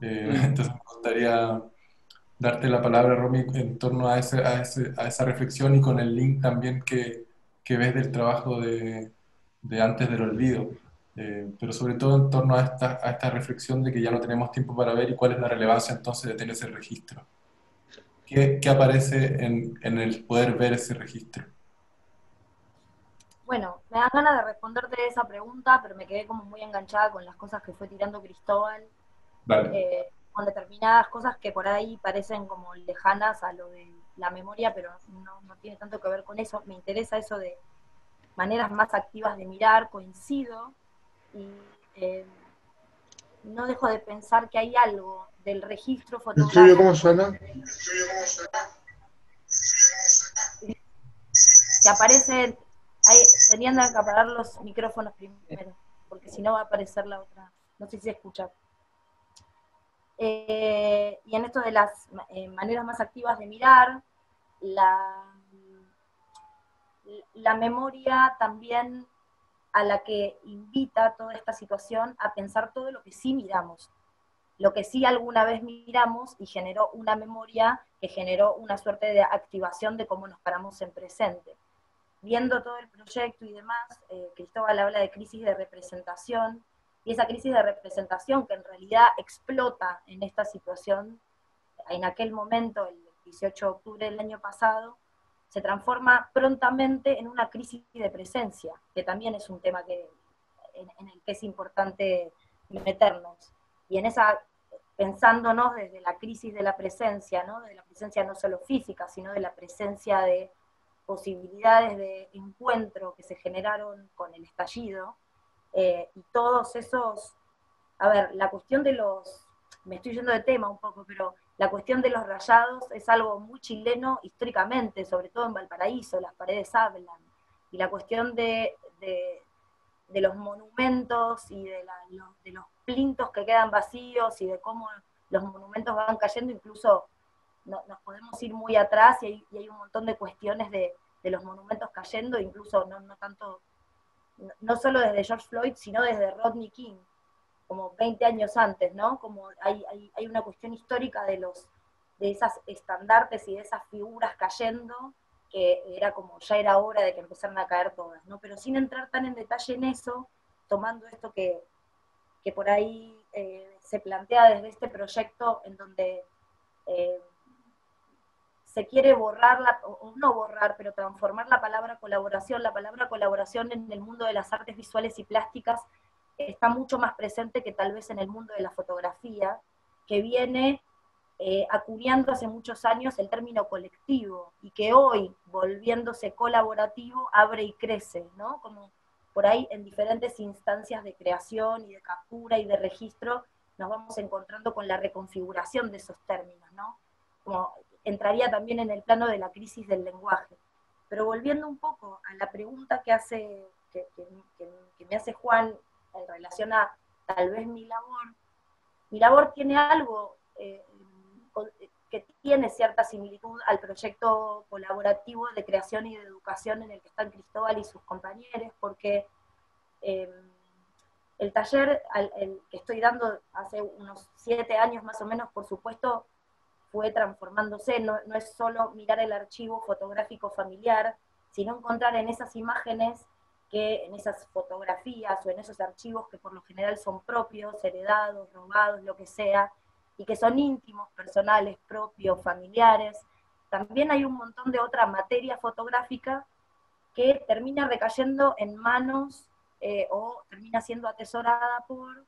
eh, mm. entonces me gustaría darte la palabra, Romy, en torno a, ese, a, ese, a esa reflexión y con el link también que, que ves del trabajo de, de Antes del Olvido, eh, pero sobre todo en torno a esta, a esta reflexión de que ya no tenemos tiempo para ver y cuál es la relevancia entonces de tener ese registro. ¿Qué, qué aparece en, en el poder ver ese registro? Bueno, me da ganas de responderte esa pregunta, pero me quedé como muy enganchada con las cosas que fue tirando Cristóbal, eh, con determinadas cosas que por ahí parecen como lejanas a lo de la memoria, pero no, no tiene tanto que ver con eso. Me interesa eso de maneras más activas de mirar, coincido, y eh, no dejo de pensar que hay algo del registro fotográfico. ¿El estudio cómo suena? ¿El estudio cómo suena? Que aparece... Ahí, tenían que apagar los micrófonos primero, porque si no va a aparecer la otra, no sé si se escucha. Eh, y en esto de las eh, maneras más activas de mirar, la, la memoria también a la que invita toda esta situación a pensar todo lo que sí miramos, lo que sí alguna vez miramos y generó una memoria que generó una suerte de activación de cómo nos paramos en presente. Viendo todo el proyecto y demás, eh, Cristóbal habla de crisis de representación, y esa crisis de representación que en realidad explota en esta situación, en aquel momento, el dieciocho de octubre del año pasado, se transforma prontamente en una crisis de presencia, que también es un tema que, en, en el que es importante meternos. Y en esa, pensándonos desde la crisis de la presencia, ¿no? De la presencia no solo física, sino de la presencia de posibilidades de encuentro que se generaron con el estallido, eh, y todos esos, a ver, la cuestión de los, me estoy yendo de tema un poco, pero la cuestión de los rayados es algo muy chileno históricamente, sobre todo en Valparaíso, las paredes hablan, y la cuestión de, de, de los monumentos y de, la, los, de los plintos que quedan vacíos y de cómo los monumentos van cayendo, incluso nos podemos ir muy atrás y hay, y hay un montón de cuestiones de, de los monumentos cayendo, incluso no, no tanto, no, no solo desde George Floyd, sino desde Rodney King, como veinte años antes, ¿no? Como hay, hay, hay una cuestión histórica de, los, de esas estandartes y de esas figuras cayendo, que era como, ya era hora de que empezaran a caer todas, ¿no? Pero sin entrar tan en detalle en eso, tomando esto que, que por ahí eh, se plantea desde este proyecto, en donde eh, se quiere borrar, la, o no borrar, pero transformar la palabra colaboración, la palabra colaboración en el mundo de las artes visuales y plásticas está mucho más presente que tal vez en el mundo de la fotografía, que viene eh, acuñando hace muchos años el término colectivo, y que hoy, volviéndose colaborativo, abre y crece, ¿no? Como por ahí en diferentes instancias de creación y de captura y de registro nos vamos encontrando con la reconfiguración de esos términos, ¿no? Como entraría también en el plano de la crisis del lenguaje. Pero volviendo un poco a la pregunta que, hace, que, que, que, que me hace Juan en relación a tal vez mi labor, mi labor tiene algo eh, que tiene cierta similitud al proyecto colaborativo de creación y de educación en el que están Cristóbal y sus compañeros, porque eh, el taller al, el que estoy dando hace unos siete años más o menos, por supuesto, fue transformándose, no, no es solo mirar el archivo fotográfico familiar, sino encontrar en esas imágenes, que en esas fotografías o en esos archivos que por lo general son propios, heredados, robados, lo que sea, y que son íntimos, personales, propios, familiares, también hay un montón de otra materia fotográfica que termina recayendo en manos eh, o termina siendo atesorada por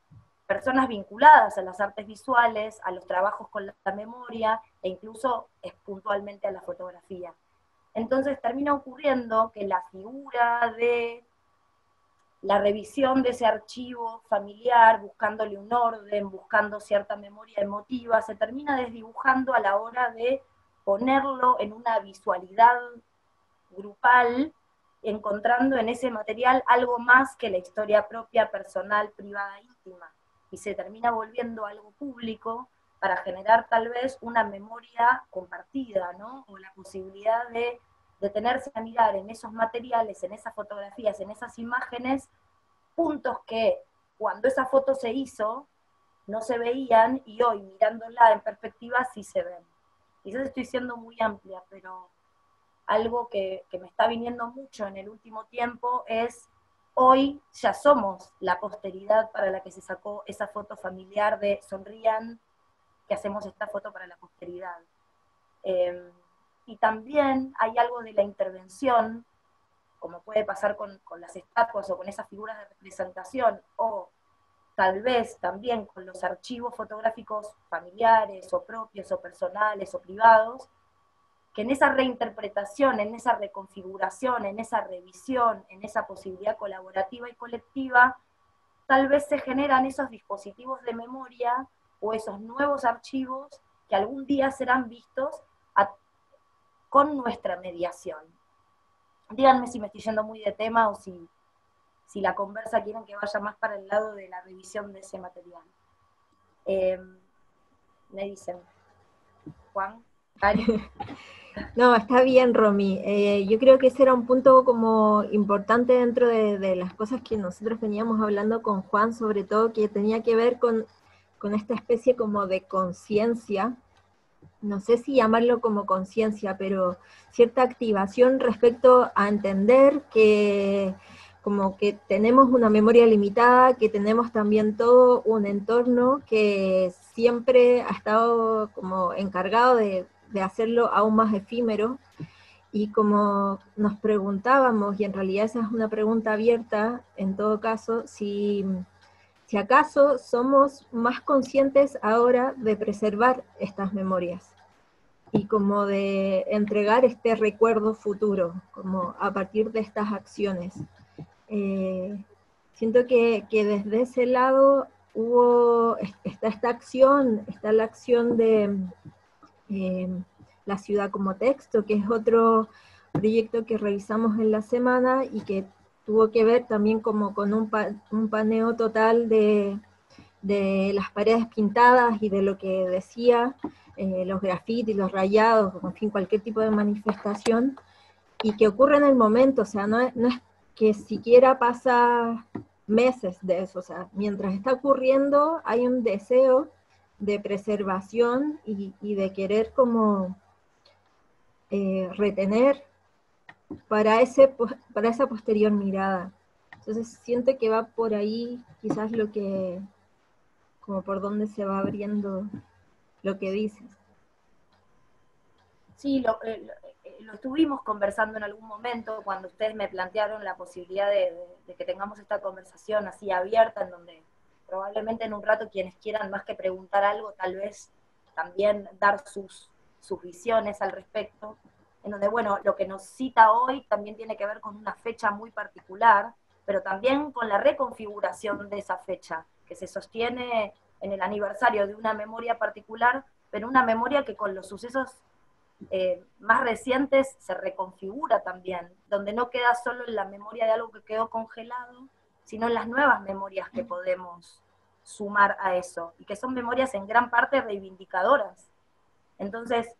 personas vinculadas a las artes visuales, a los trabajos con la memoria, e incluso es puntualmente a la fotografía. Entonces termina ocurriendo que la figura de la revisión de ese archivo familiar, buscándole un orden, buscando cierta memoria emotiva, se termina desdibujando a la hora de ponerlo en una visualidad grupal, encontrando en ese material algo más que la historia propia, personal, privada, íntima, y se termina volviendo algo público para generar tal vez una memoria compartida, ¿no? O la posibilidad de detenerse a mirar en esos materiales, en esas fotografías, en esas imágenes, puntos que cuando esa foto se hizo no se veían, y hoy mirándola en perspectiva sí se ven. Quizás estoy siendo muy amplia, pero algo que, que me está viniendo mucho en el último tiempo es, hoy ya somos la posteridad para la que se sacó esa foto familiar de sonrían, que hacemos esta foto para la posteridad. Eh, y también hay algo de la intervención, como puede pasar con, con las estatuas o con esas figuras de representación, o tal vez también con los archivos fotográficos familiares, o propios, o personales, o privados, que en esa reinterpretación, en esa reconfiguración, en esa revisión, en esa posibilidad colaborativa y colectiva, tal vez se generan esos dispositivos de memoria o esos nuevos archivos que algún día serán vistos a, con nuestra mediación. Díganme si me estoy yendo muy de tema o si, si la conversa quieren que vaya más para el lado de la revisión de ese material. Eh, me dicen, Juan, Ari. No, está bien, Romy. Eh, yo creo que ese era un punto como importante dentro de, de las cosas que nosotros veníamos hablando con Juan, sobre todo que tenía que ver con con esta especie como de conciencia, no sé si llamarlo como conciencia, pero cierta activación respecto a entender que como que tenemos una memoria limitada, que tenemos también todo un entorno que siempre ha estado como encargado de, de hacerlo aún más efímero, y como nos preguntábamos, y en realidad esa es una pregunta abierta, en todo caso, si... si acaso somos más conscientes ahora de preservar estas memorias y como de entregar este recuerdo futuro, como a partir de estas acciones. Eh, siento que, que desde ese lado hubo, está esta acción, está la acción de eh, La ciudad como texto, que es otro proyecto que revisamos en la semana y que tuvo que ver también como con un, pa, un paneo total de, de las paredes pintadas y de lo que decía, eh, los grafitis, los rayados, en fin, cualquier tipo de manifestación, y que ocurre en el momento, o sea, no es, no es que siquiera pasa meses de eso, o sea, mientras está ocurriendo hay un deseo de preservación y, y de querer como eh, retener para, ese, para esa posterior mirada. Entonces siento que va por ahí quizás lo que, como por dónde se va abriendo lo que dices. Sí, lo, lo, lo estuvimos conversando en algún momento cuando ustedes me plantearon la posibilidad de, de, de que tengamos esta conversación así abierta, en donde probablemente en un rato quienes quieran más que preguntar algo, tal vez también dar sus, sus visiones al respecto, en donde, bueno, lo que nos cita hoy también tiene que ver con una fecha muy particular, pero también con la reconfiguración de esa fecha, que se sostiene en el aniversario de una memoria particular, pero una memoria que con los sucesos eh, más recientes se reconfigura también, donde no queda solo en la memoria de algo que quedó congelado, sino en las nuevas memorias que podemos sumar a eso, y que son memorias en gran parte reivindicadoras. Entonces,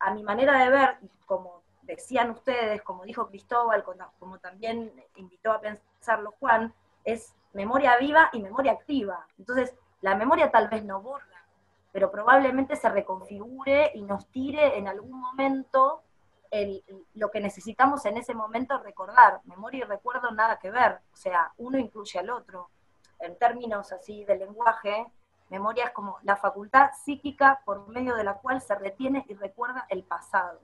a mi manera de ver, como decían ustedes, como dijo Cristóbal, como también invitó a pensarlo Juan, es memoria viva y memoria activa. Entonces, la memoria tal vez no borra, pero probablemente se reconfigure y nos tire en algún momento el, lo que necesitamos en ese momento recordar. Memoria y recuerdo nada que ver, o sea, uno incluye al otro. En términos así de lenguaje, memoria es como la facultad psíquica por medio de la cual se retiene y recuerda el pasado.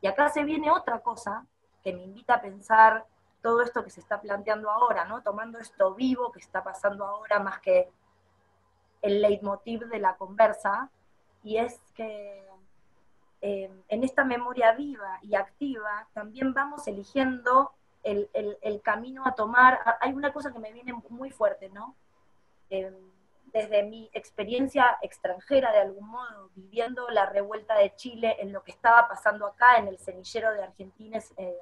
Y acá se viene otra cosa que me invita a pensar todo esto que se está planteando ahora, ¿no? Tomando esto vivo que está pasando ahora más que el leitmotiv de la conversa, y es que eh, en esta memoria viva y activa también vamos eligiendo el, el, el camino a tomar. Hay una cosa que me viene muy fuerte, ¿no? Eh, desde mi experiencia extranjera, de algún modo, viviendo la revuelta de Chile, en lo que estaba pasando acá, en el semillero de argentines, eh,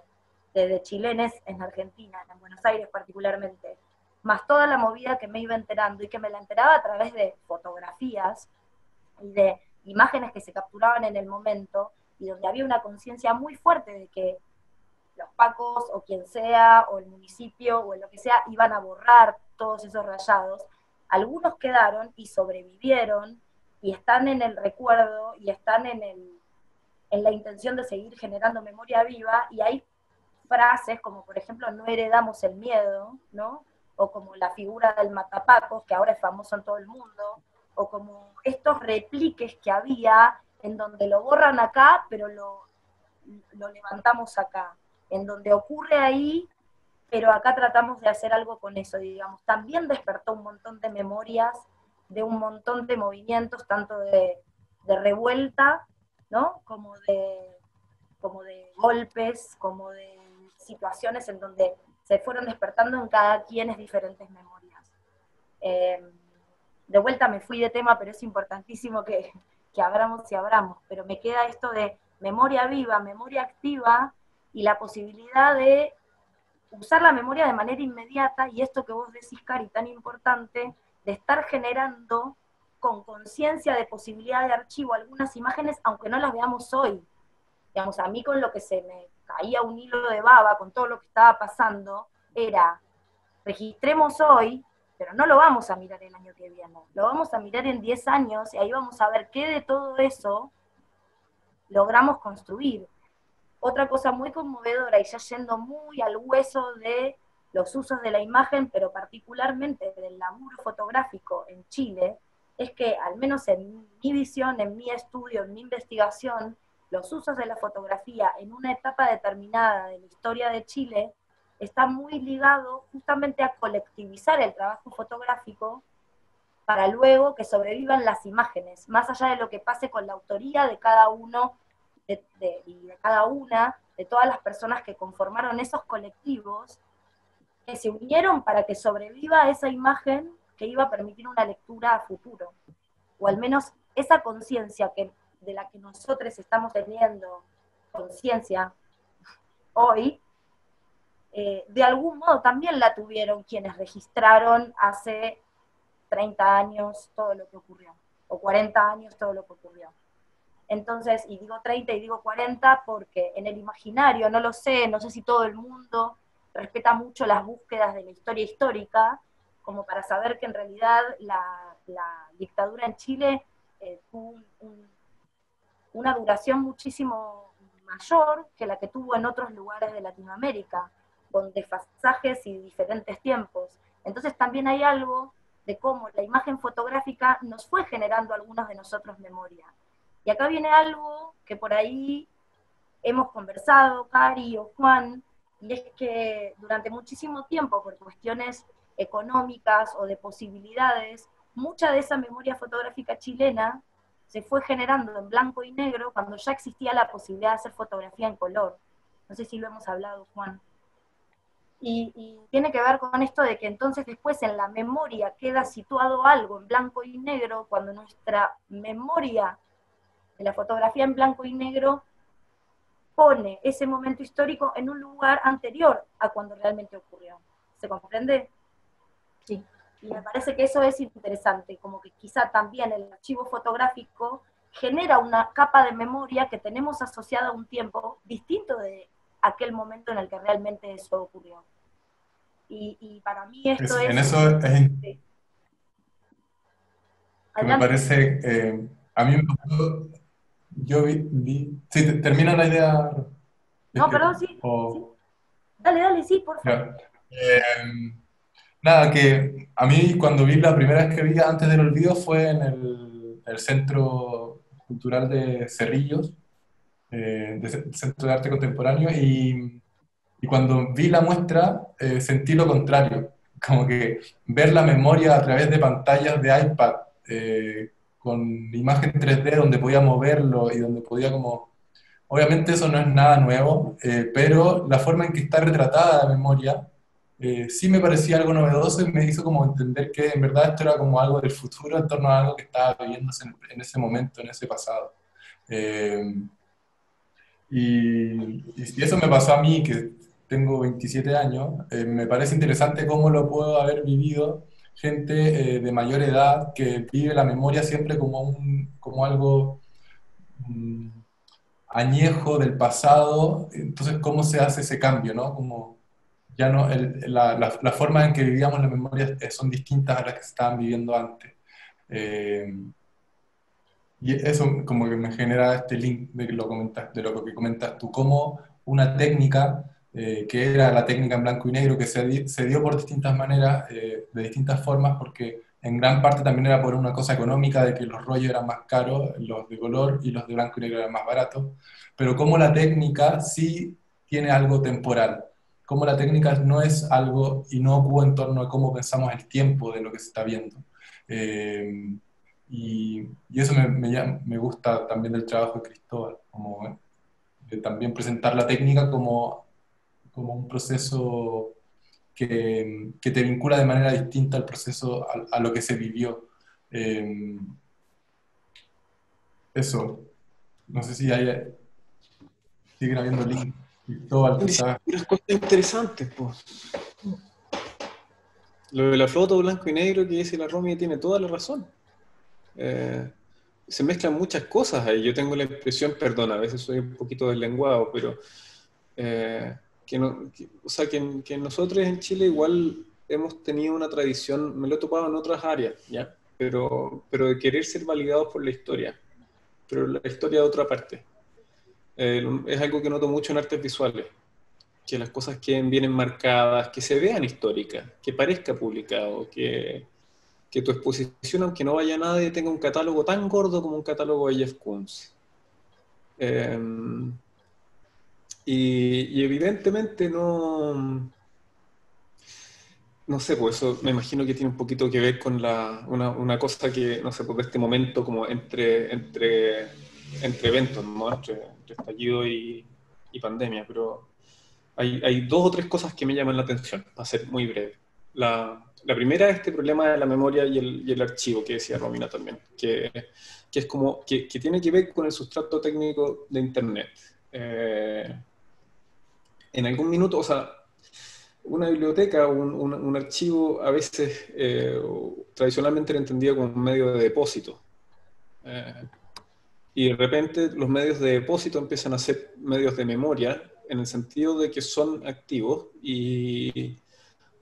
de, de chilenes en Argentina, en Buenos Aires particularmente, más toda la movida que me iba enterando, y que me la enteraba a través de fotografías, y de imágenes que se capturaban en el momento, y donde había una conciencia muy fuerte de que los pacos, o quien sea, o el municipio, o lo que sea, iban a borrar todos esos rayados. Algunos quedaron y sobrevivieron, y están en el recuerdo, y están en, el, en la intención de seguir generando memoria viva, y hay frases como, por ejemplo, no heredamos el miedo, ¿no? O como la figura del Matapaco, que ahora es famoso en todo el mundo, o como estos repliques que había, en donde lo borran acá, pero lo, lo levantamos acá, en donde ocurre ahí, pero acá tratamos de hacer algo con eso, digamos. También despertó un montón de memorias, de un montón de movimientos, tanto de, de revuelta, ¿no? Como de, como de golpes, como de situaciones en donde se fueron despertando en cada quien diferentes memorias. Eh, de vuelta me fui de tema, pero es importantísimo que, que abramos y abramos, pero me queda esto de memoria viva, memoria activa, y la posibilidad de usar la memoria de manera inmediata, y esto que vos decís, Cari, tan importante, de estar generando con conciencia de posibilidad de archivo algunas imágenes, aunque no las veamos hoy. Digamos, a mí con lo que se me caía un hilo de baba, con todo lo que estaba pasando, era, registremos hoy, pero no lo vamos a mirar el año que viene, lo vamos a mirar en diez años, y ahí vamos a ver qué de todo eso logramos construir. Otra cosa muy conmovedora, y ya yendo muy al hueso de los usos de la imagen, pero particularmente del laburo fotográfico en Chile, es que, al menos en mi visión, en mi estudio, en mi investigación, los usos de la fotografía en una etapa determinada de la historia de Chile está muy ligado justamente a colectivizar el trabajo fotográfico para luego que sobrevivan las imágenes, más allá de lo que pase con la autoría de cada uno, De, de, y de cada una, de todas las personas que conformaron esos colectivos, que se unieron para que sobreviva esa imagen que iba a permitir una lectura a futuro. O al menos esa conciencia de la que nosotros estamos teniendo conciencia hoy, eh, de algún modo también la tuvieron quienes registraron hace treinta años todo lo que ocurrió, o cuarenta años todo lo que ocurrió. Entonces, y digo treinta y digo cuarenta porque en el imaginario, no lo sé, no sé si todo el mundo respeta mucho las búsquedas de la historia histórica, como para saber que en realidad la, la dictadura en Chile eh, tuvo un, un, una duración muchísimo mayor que la que tuvo en otros lugares de Latinoamérica, con desfasajes y diferentes tiempos. Entonces también hay algo de cómo la imagen fotográfica nos fue generando a algunos de nosotros memoria. Y acá viene algo que por ahí hemos conversado, Cari o Juan, y es que durante muchísimo tiempo, por cuestiones económicas o de posibilidades, mucha de esa memoria fotográfica chilena se fue generando en blanco y negro cuando ya existía la posibilidad de hacer fotografía en color. No sé si lo hemos hablado, Juan. Y, y tiene que ver con esto de que entonces después en la memoria queda situado algo en blanco y negro, cuando nuestra memoria de la fotografía en blanco y negro pone ese momento histórico en un lugar anterior a cuando realmente ocurrió. ¿Se comprende? Sí. Y me parece que eso es interesante, como que quizá también el archivo fotográfico genera una capa de memoria que tenemos asociada a un tiempo distinto de aquel momento en el que realmente eso ocurrió. Y, y para mí esto es... En eso es... Sí. Me parece... Eh, a mí me gustó... Yo vi... vi sí, te, termina la idea... No, que, perdón, sí, o, sí. Dale, dale, sí, por favor. Eh, nada, que a mí cuando vi la primera vez que vi Antes del Olvido fue en el, el Centro Cultural de Cerrillos, Eh, del Centro de Arte Contemporáneo, y, y cuando vi la muestra eh, sentí lo contrario, como que ver la memoria a través de pantallas de iPad eh, con imagen tres D donde podía moverlo y donde podía como... Obviamente eso no es nada nuevo, eh, pero la forma en que está retratada la memoria eh, sí me parecía algo novedoso y me hizo como entender que en verdad esto era como algo del futuro en torno a algo que estaba viviéndose en, en ese momento, en ese pasado. Eh, Y, y eso me pasó a mí, que tengo veintisiete años. Eh, me parece interesante cómo lo puedo haber vivido gente eh, de mayor edad que vive la memoria siempre como, un, como algo um, añejo del pasado. Entonces, ¿cómo se hace ese cambio? ¿No? Como ya no, el, la, la, la forma en que vivíamos las memorias son distintas a las que se estaban viviendo antes. Eh, Y eso como que me genera este link de, que lo comentas, de lo que comentas tú, como una técnica, eh, que era la técnica en blanco y negro, que se, di, se dio por distintas maneras, eh, de distintas formas, porque en gran parte también era por una cosa económica, de que los rollos eran más caros, los de color, y los de blanco y negro eran más baratos, pero como la técnica sí tiene algo temporal, como la técnica no es algo inocuo en torno a cómo pensamos el tiempo de lo que se está viendo. Eh, Y, y eso me, me, me gusta también del trabajo de Cristóbal, como, ¿eh? de también presentar la técnica como, como un proceso que, que te vincula de manera distinta al proceso, a, a lo que se vivió. Eh, eso, no sé si hay, siguen habiendo links. Cristóbal, unas cosas interesantes, pues. Lo de la foto blanco y negro que dice la Romy tiene toda la razón. Eh, se mezclan muchas cosas ahí. Yo tengo la impresión, perdón, a veces soy un poquito deslenguado, pero eh, que, no, que, o sea, que, que nosotros en Chile igual hemos tenido una tradición, me lo he topado en otras áreas, ¿ya? Pero, pero de querer ser validados por la historia, pero la historia de otra parte. Eh, es algo que noto mucho en artes visuales, que las cosas queden bien enmarcadas, que se vean históricas, que parezca publicado, que... que tu exposición, aunque no vaya nadie, tenga un catálogo tan gordo como un catálogo de Jeff Koons. Eh, y, y evidentemente no... No sé, pues eso me imagino que tiene un poquito que ver con la, una, una cosa que, no sé, pues de este momento como entre, entre, entre eventos, ¿no? Entre, entre estallido y, y pandemia, pero hay, hay dos o tres cosas que me llaman la atención, para ser muy breve. La... La primera es este problema de la memoria y el, y el archivo, que decía Romina también, que, que es como que, que tiene que ver con el sustrato técnico de Internet. Eh, en algún minuto, o sea, una biblioteca, un, un, un archivo, a veces eh, tradicionalmente era entendido como un medio de depósito. Eh, y de repente los medios de depósito empiezan a ser medios de memoria, en el sentido de que son activos y...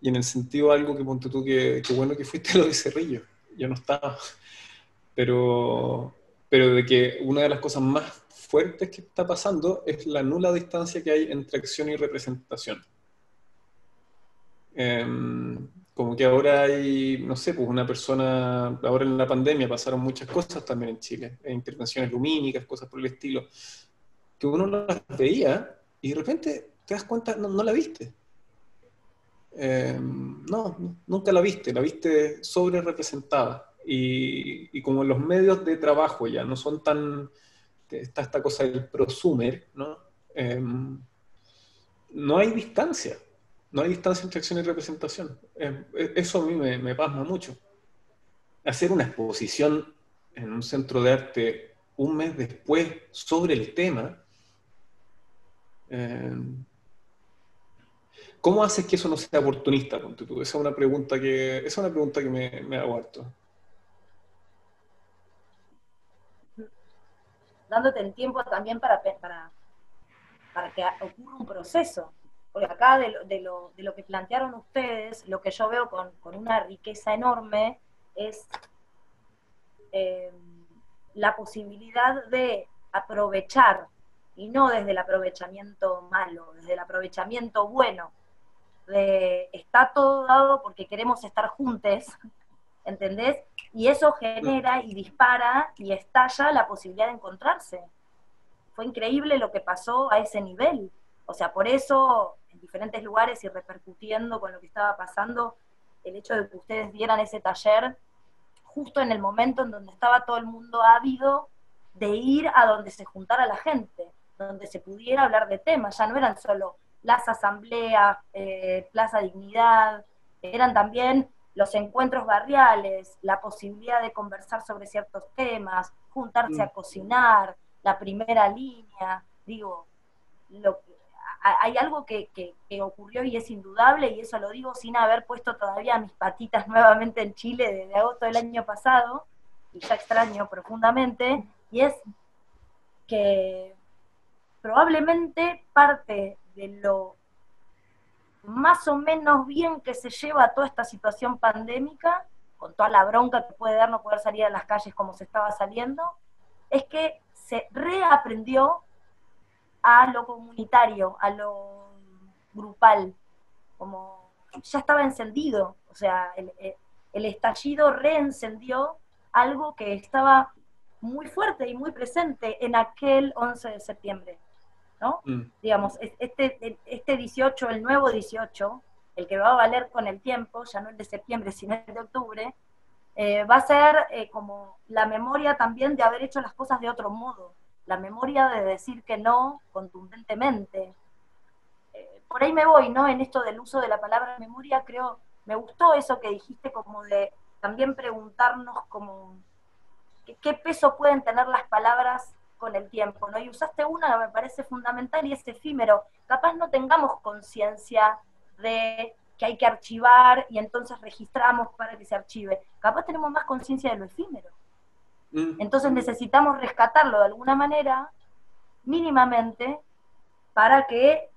Y en el sentido algo que ponte tú, que, que bueno que fuiste lo de Cerrillo, yo no estaba, pero, pero de que una de las cosas más fuertes que está pasando es la nula distancia que hay entre acción y representación. Eh, como que ahora hay, no sé, pues una persona, ahora en la pandemia pasaron muchas cosas también en Chile, intervenciones lumínicas, cosas por el estilo, que uno las veía y de repente te das cuenta, no, no la viste. Eh, no, nunca la viste, la viste sobre representada. Y, y como los medios de trabajo ya no son tan, está esta cosa del prosumer, ¿no? Eh, no hay distancia, no hay distancia entre acción y representación. Eh, eso a mí me, me pasma mucho. Hacer una exposición en un centro de arte un mes después sobre el tema, eh, ¿cómo haces que eso no sea oportunista? Esa es una pregunta que, esa es una pregunta que me, me hago harto. Dándote el tiempo también para, para, para que ocurra un proceso. Porque acá de lo, de lo, de lo que plantearon ustedes, lo que yo veo con, con una riqueza enorme es eh, la posibilidad de aprovechar, y no desde el aprovechamiento malo, desde el aprovechamiento bueno, de está todo dado porque queremos estar juntos, ¿entendés? Y eso genera y dispara y estalla la posibilidad de encontrarse. Fue increíble lo que pasó a ese nivel. O sea, por eso, en diferentes lugares y repercutiendo con lo que estaba pasando, el hecho de que ustedes dieran ese taller justo en el momento en donde estaba todo el mundo ávido de ir a donde se juntara la gente, donde se pudiera hablar de temas. Ya no eran solo las asambleas, eh, Plaza Dignidad, eran también los encuentros barriales, la posibilidad de conversar sobre ciertos temas, juntarse a cocinar, la primera línea, digo, lo, hay algo que, que, que ocurrió y es indudable, y eso lo digo sin haber puesto todavía mis patitas nuevamente en Chile desde agosto del año pasado, y ya extraño profundamente, y es que probablemente parte de lo más o menos bien que se lleva toda esta situación pandémica, con toda la bronca que puede dar no poder salir a las calles como se estaba saliendo, es que se reaprendió a lo comunitario, a lo grupal, como ya estaba encendido, o sea, el, el estallido reencendió algo que estaba muy fuerte y muy presente en aquel once de septiembre. ¿No? Mm. Digamos, este, este dieciocho, el nuevo dieciocho, el que va a valer con el tiempo, ya no el de septiembre, sino el de octubre, eh, va a ser eh, como la memoria también de haber hecho las cosas de otro modo, la memoria de decir que no contundentemente. Eh, por ahí me voy, ¿no? En esto del uso de la palabra memoria, creo, me gustó eso que dijiste, como de también preguntarnos como qué, qué peso pueden tener las palabras con el tiempo, ¿no? Y usaste una que me parece fundamental y es efímero. Capaz no tengamos conciencia de que hay que archivar y entonces registramos para que se archive. Capaz tenemos más conciencia de lo efímero. Mm. Entonces necesitamos rescatarlo de alguna manera, mínimamente, para que,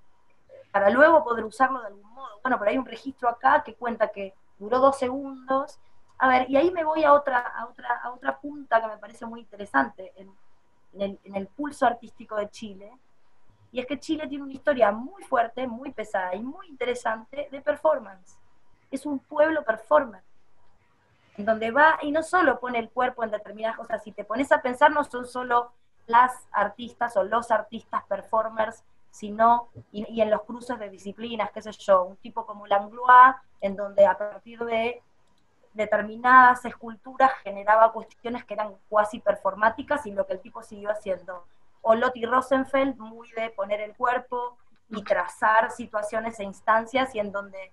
para luego poder usarlo de algún modo. Bueno, pero hay un registro acá que cuenta que duró dos segundos. A ver, y ahí me voy a otra, a otra, a otra punta que me parece muy interesante. En, En el, en el pulso artístico de Chile, y es que Chile tiene una historia muy fuerte, muy pesada y muy interesante de performance. Es un pueblo performer, en donde va y no solo pone el cuerpo en determinadas cosas, si te pones a pensar no son solo las artistas o los artistas performers, sino, y, y en los cruces de disciplinas, qué sé yo, un tipo como Langlois, en donde a partir de determinadas esculturas generaba cuestiones que eran cuasi performáticas y lo que el tipo siguió haciendo. O Lotti Rosenfeld, muy de poner el cuerpo y trazar situaciones e instancias y en donde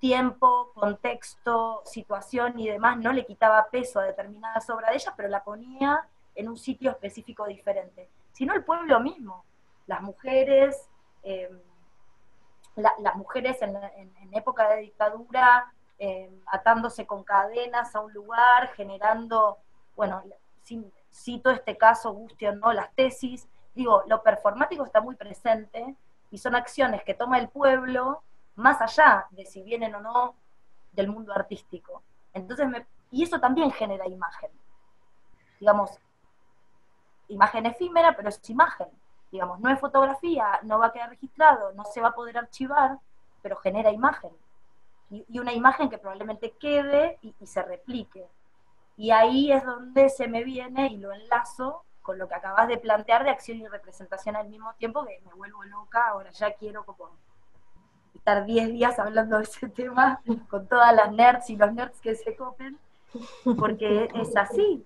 tiempo, contexto, situación y demás no le quitaba peso a determinadas obras de ellas, pero la ponía en un sitio específico diferente. Sino el pueblo mismo, las mujeres, eh, la, las mujeres en, la, en, en época de dictadura, Eh, atándose con cadenas a un lugar, generando, bueno, sin, cito este caso, guste o no, las tesis, digo, lo performático está muy presente, y son acciones que toma el pueblo, más allá de si vienen o no del mundo artístico. Entonces, me, y eso también genera imagen. Digamos, imagen efímera, pero es imagen, digamos, no es fotografía, no va a quedar registrado, no se va a poder archivar, pero genera imagen, y, y una imagen que probablemente quede y, y se replique. Y ahí es donde se me viene, y lo enlazo con lo que acabas de plantear de acción y representación al mismo tiempo, que me vuelvo loca, ahora ya quiero como estar diez días hablando de ese tema, con todas las nerds y los nerds que se copen, porque es así.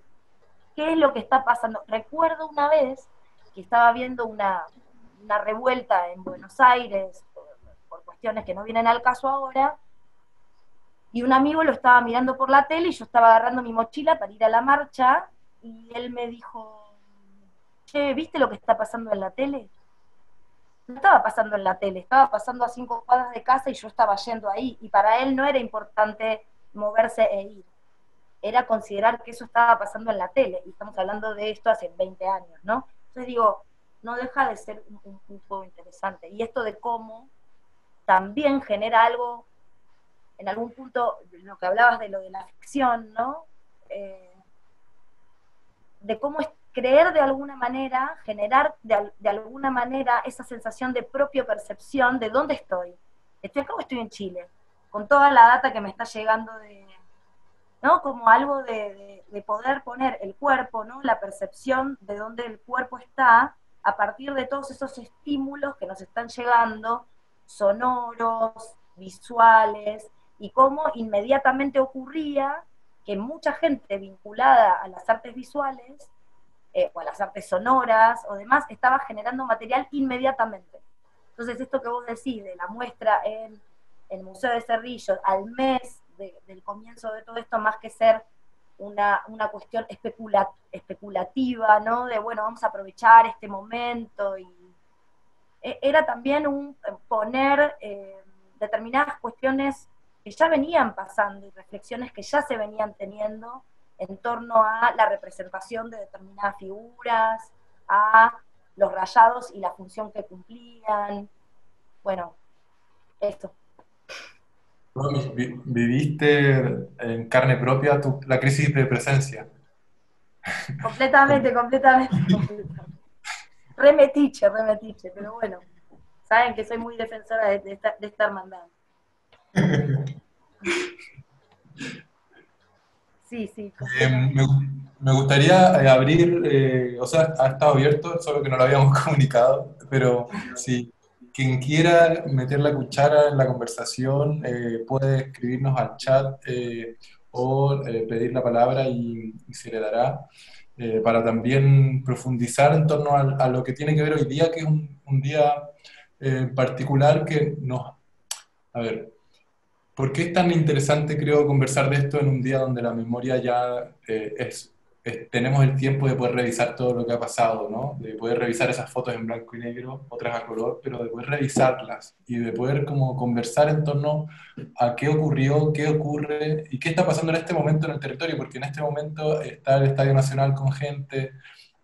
¿Qué es lo que está pasando? Recuerdo una vez que estaba viendo una, una revuelta en Buenos Aires, por, por cuestiones que no vienen al caso ahora, y un amigo lo estaba mirando por la tele, y yo estaba agarrando mi mochila para ir a la marcha, y él me dijo, che, ¿viste lo que está pasando en la tele? No estaba pasando en la tele, estaba pasando a cinco cuadras de casa y yo estaba yendo ahí, y para él no era importante moverse e ir. Era considerar que eso estaba pasando en la tele, y estamos hablando de esto hace veinte años, ¿no? Entonces digo, no deja de ser un, un, un juego interesante, y esto de cómo también genera algo, en algún punto, lo que hablabas de lo de la ficción, ¿no? Eh, de cómo es creer de alguna manera, generar de, de alguna manera esa sensación de propia percepción de dónde estoy. ¿Estoy acá o estoy en Chile? Con toda la data que me está llegando de... ¿no? Como algo de, de, de poder poner el cuerpo, ¿no? La percepción de dónde el cuerpo está a partir de todos esos estímulos que nos están llegando, sonoros, visuales, y cómo inmediatamente ocurría que mucha gente vinculada a las artes visuales, eh, o a las artes sonoras, o demás, estaba generando material inmediatamente. Entonces esto que vos decís, de la muestra en el Museo de Cerrillos, al mes de, del comienzo de todo esto, más que ser una, una cuestión especula, especulativa, ¿no? De bueno, vamos a aprovechar este momento, y eh, era también un poner... Eh, determinadas cuestiones que ya venían pasando y reflexiones que ya se venían teniendo en torno a la representación de determinadas figuras, a los rayados y la función que cumplían. Bueno, esto. Viviste en carne propia tu, la crisis de presencia. Completamente, completamente. completamente. Remetiche, remetiche, pero bueno. Saben que soy muy defensora de esta, de esta hermandad. Sí, sí. Eh, me, me gustaría abrir, eh, o sea, ha estado abierto, solo que no lo habíamos comunicado, pero sí, quien quiera meter la cuchara en la conversación eh, puede escribirnos al chat eh, o eh, pedir la palabra y, y se le dará. Eh, para también profundizar en torno a, a lo que tiene que ver hoy día, que es un, un día... en eh, particular que nos... A ver, ¿por qué es tan interesante, creo, conversar de esto en un día donde la memoria ya eh, es, es... tenemos el tiempo de poder revisar todo lo que ha pasado, ¿no? De poder revisar esas fotos en blanco y negro, otras a color, pero de poder revisarlas y de poder como conversar en torno a qué ocurrió, qué ocurre y qué está pasando en este momento en el territorio, porque en este momento está el Estadio Nacional con gente...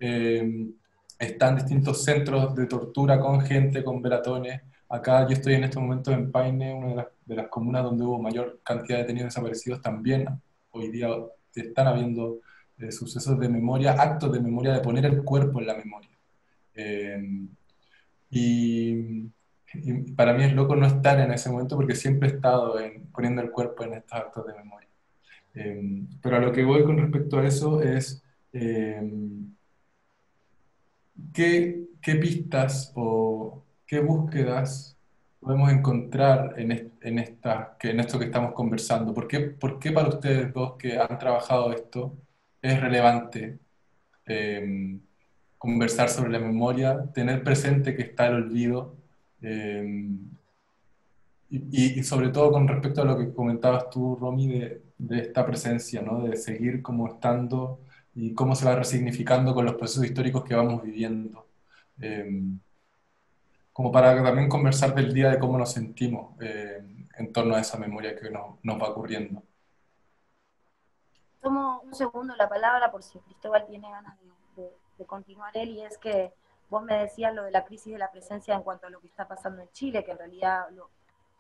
Eh, están distintos centros de tortura con gente, con velatones. Acá yo estoy en estos momentos en Paine, una de las, de las comunas donde hubo mayor cantidad de detenidos desaparecidos también. Hoy día están habiendo eh, sucesos de memoria, actos de memoria, de poner el cuerpo en la memoria. Eh, y, y para mí es loco no estar en ese momento porque siempre he estado en, poniendo el cuerpo en estos actos de memoria. Eh, pero a lo que voy con respecto a eso es... Eh, ¿Qué, qué pistas o qué búsquedas podemos encontrar en, est, en, esta, que, en esto que estamos conversando? ¿Por qué, por qué para ustedes dos que han trabajado esto es relevante eh, conversar sobre la memoria, tener presente que está el olvido? Eh, y, y sobre todo con respecto a lo que comentabas tú, Romy, de, de esta presencia, ¿no? De seguir como estando... y cómo se va resignificando con los procesos históricos que vamos viviendo. Eh, como para también conversar del día de cómo nos sentimos eh, en torno a esa memoria que no, nos va ocurriendo. Tomo un segundo la palabra por si Cristóbal tiene ganas de, de, de continuar él, y es que vos me decías lo de la crisis de la presencia en cuanto a lo que está pasando en Chile, que en realidad lo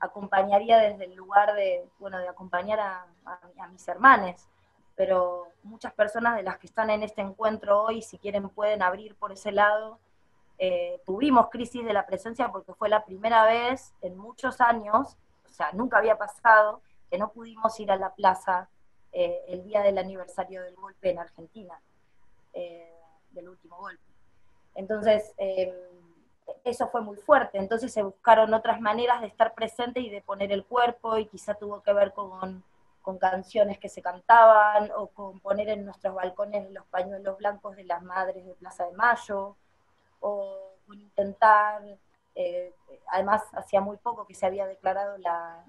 acompañaría desde el lugar de, bueno, de acompañar a, a, a mis hermanos. pero muchas personas de las que están en este encuentro hoy, si quieren pueden abrir por ese lado. Eh, tuvimos crisis de la presencia porque fue la primera vez en muchos años, o sea, nunca había pasado, que no pudimos ir a la plaza eh, el día del aniversario del golpe en Argentina, eh, del último golpe. Entonces, eh, eso fue muy fuerte, entonces se buscaron otras maneras de estar presente y de poner el cuerpo, y quizá tuvo que ver con, con canciones que se cantaban, o con poner en nuestros balcones los pañuelos blancos de las madres de Plaza de Mayo, o con intentar, eh, además hacía muy poco que se había declarado la,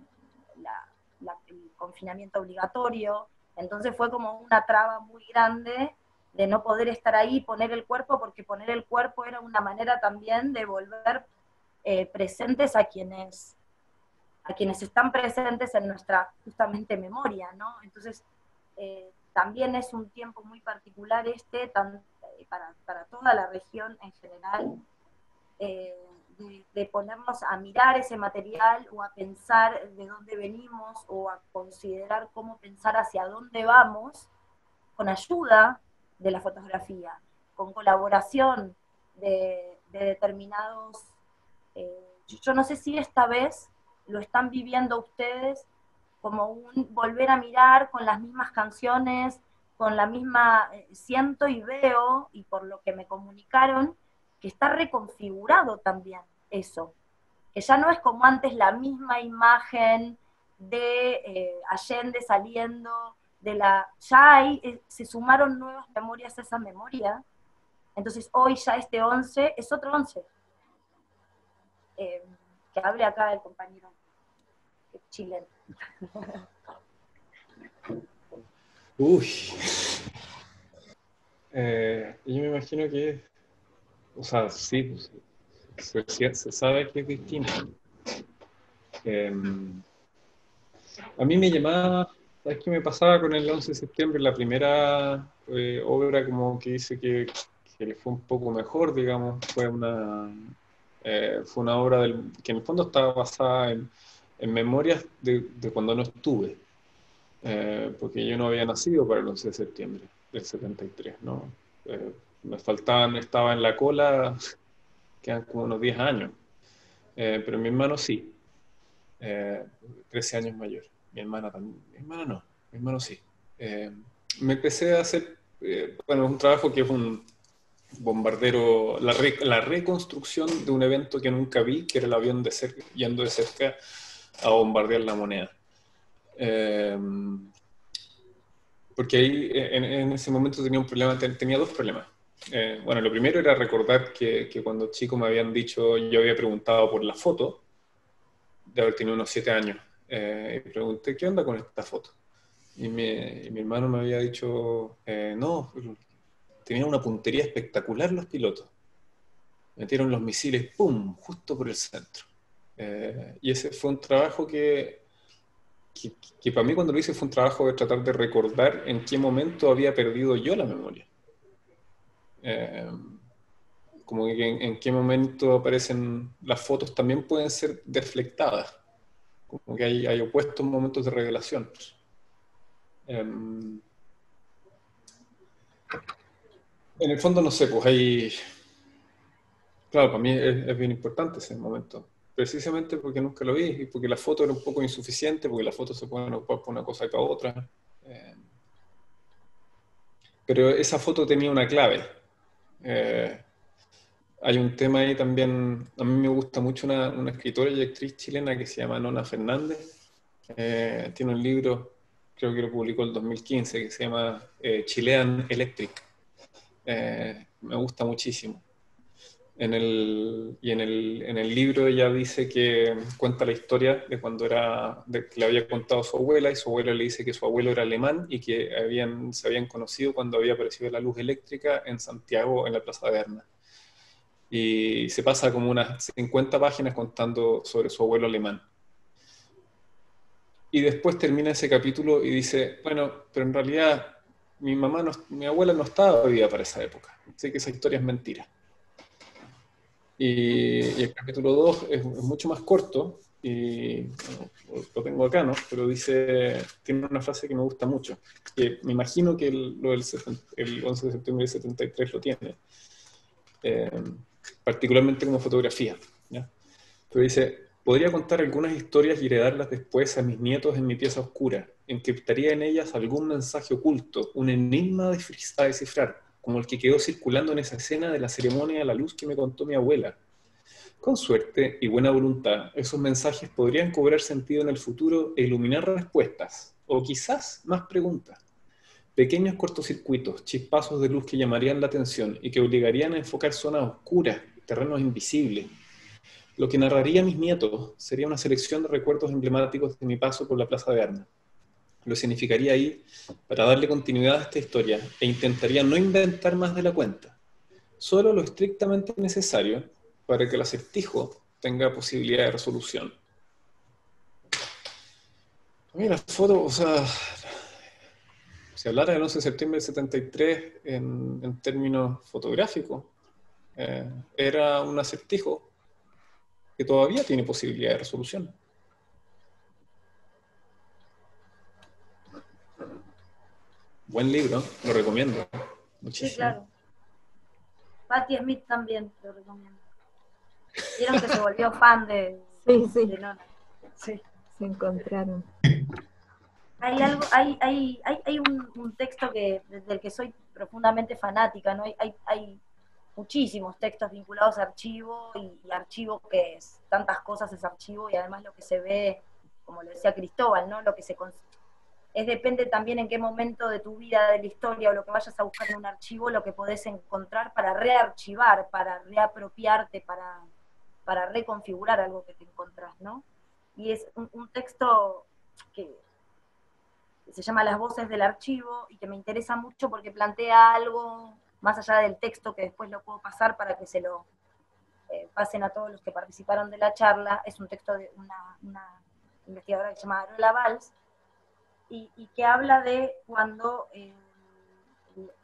la, la, el confinamiento obligatorio, entonces fue como una traba muy grande de no poder estar ahí, poner el cuerpo, porque poner el cuerpo era una manera también de volver eh, presentes a quienes, a quienes están presentes en nuestra, justamente, memoria, ¿no? Entonces, eh, también es un tiempo muy particular este, tan, para, para toda la región en general, eh, de, de ponernos a mirar ese material, o a pensar de dónde venimos, o a considerar cómo pensar hacia dónde vamos, con ayuda de la fotografía, con colaboración de, de determinados... Eh, yo no sé si esta vez lo están viviendo ustedes como un volver a mirar con las mismas canciones, con la misma... Eh, siento y veo, y por lo que me comunicaron, que está reconfigurado también eso, que ya no es como antes la misma imagen de eh, Allende saliendo... de la, ya hay, se sumaron nuevas memorias a esa memoria, entonces hoy ya este once es otro once. Eh, que hable acá el compañero chileno. Uy. Eh, yo me imagino que, o sea, sí, se, se sabe que es distinto. Eh, a mí me llamaba... ¿Sabes qué me pasaba con el once de septiembre? La primera eh, obra como que hice que, que le fue un poco mejor, digamos, fue una, eh, fue una obra del, que en el fondo estaba basada en, en memorias de, de cuando no estuve, eh, porque yo no había nacido para el once de septiembre del setenta y tres, ¿no? Eh, me faltaban, estaba en la cola, quedan como unos diez años, eh, pero mi hermano sí, eh, trece años mayor. Mi hermana también, mi hermana no, mi hermano sí. Eh, me empecé a hacer, eh, bueno, un trabajo que es un bombardero, la, re, la reconstrucción de un evento que nunca vi, que era el avión de cerca, yendo de cerca a bombardear La Moneda. Eh, porque ahí, en, en ese momento tenía un problema, tenía dos problemas. Eh, bueno, lo primero era recordar que, que cuando chico me habían dicho, yo había preguntado por la foto, de haber tenido unos siete años. Eh, y pregunté, ¿qué onda con esta foto? Y mi, y mi hermano me había dicho, eh, no, tenían una puntería espectacular los pilotos. Metieron los misiles, ¡pum!, justo por el centro. Eh, y ese fue un trabajo que, que, que para mí cuando lo hice fue un trabajo de tratar de recordar en qué momento había perdido yo la memoria. Eh, como que en, en qué momento aparecen las fotos, también pueden ser deflectadas. Como que hay, hay opuestos momentos de revelación. Um, en el fondo, no sé, pues hay... Claro, para mí es, es bien importante ese momento. Precisamente porque nunca lo vi, y porque la foto era un poco insuficiente, porque las fotos se pueden ocupar por una cosa que otra. Eh, pero esa foto tenía una clave. Eh, Hay un tema ahí también, a mí me gusta mucho una, una escritora y actriz chilena que se llama Nona Fernández. Eh, tiene un libro, creo que lo publicó el dos mil quince, que se llama eh, Chilean Electric. Eh, me gusta muchísimo. En el, y en el, en el libro ella dice que cuenta la historia de cuando era, de que le había contado a su abuela, y su abuela le dice que su abuelo era alemán y que habían, se habían conocido cuando había aparecido la luz eléctrica en Santiago, en la Plaza de Armas. Y se pasa como unas cincuenta páginas contando sobre su abuelo alemán. Y después termina ese capítulo y dice, bueno, pero en realidad mi mamá, no, mi abuela no estaba viva para esa época, así que esa historia es mentira. Y, y el capítulo dos es, es mucho más corto, y bueno, lo tengo acá, ¿no? Pero dice, tiene una frase que me gusta mucho, que me imagino que el, lo del el once de septiembre del setenta y tres lo tiene, eh, particularmente como fotografía, ¿ya? Pero dice, podría contar algunas historias y heredarlas después a mis nietos en mi pieza oscura. Encriptaría en ellas algún mensaje oculto, un enigma a descifrar, como el que quedó circulando en esa escena de la ceremonia a la luz que me contó mi abuela. Con suerte y buena voluntad, esos mensajes podrían cobrar sentido en el futuro e iluminar respuestas, o quizás más preguntas. Pequeños cortocircuitos, chispazos de luz que llamarían la atención y que obligarían a enfocar zonas oscuras, terrenos invisibles. Lo que narraría a mis nietos sería una selección de recuerdos emblemáticos de mi paso por la Plaza de Armas. Lo significaría ahí para darle continuidad a esta historia e intentaría no inventar más de la cuenta. Solo lo estrictamente necesario para que el acertijo tenga posibilidad de resolución. Mira, la foto, o sea, si hablara del once de septiembre del setenta y tres en, en términos fotográficos, eh, era un acertijo que todavía tiene posibilidad de resolución. Buen libro, lo recomiendo. Muchísimo. Sí, claro. Patti Smith también lo recomiendo. Vieron que se volvió fan de... Sí, sí. De Nona. Sí, se encontraron. Hay algo, hay, hay, hay, hay un, un texto que, del que soy profundamente fanática, ¿no? Hay, hay, hay muchísimos textos vinculados a archivo, y, y archivo que es, tantas cosas es archivo, y además lo que se ve, como lo decía Cristóbal, ¿no? Lo que se es depende también en qué momento de tu vida, de la historia, o lo que vayas a buscar en un archivo, lo que podés encontrar para rearchivar, para reapropiarte, para, para reconfigurar algo que te encontrás, ¿no? Y es un, un texto que se llama Las voces del archivo, y que me interesa mucho porque plantea algo más allá del texto, que después lo puedo pasar para que se lo eh, pasen a todos los que participaron de la charla. Es un texto de una, una investigadora que se llama Arola Valls, y, y que habla de cuando eh,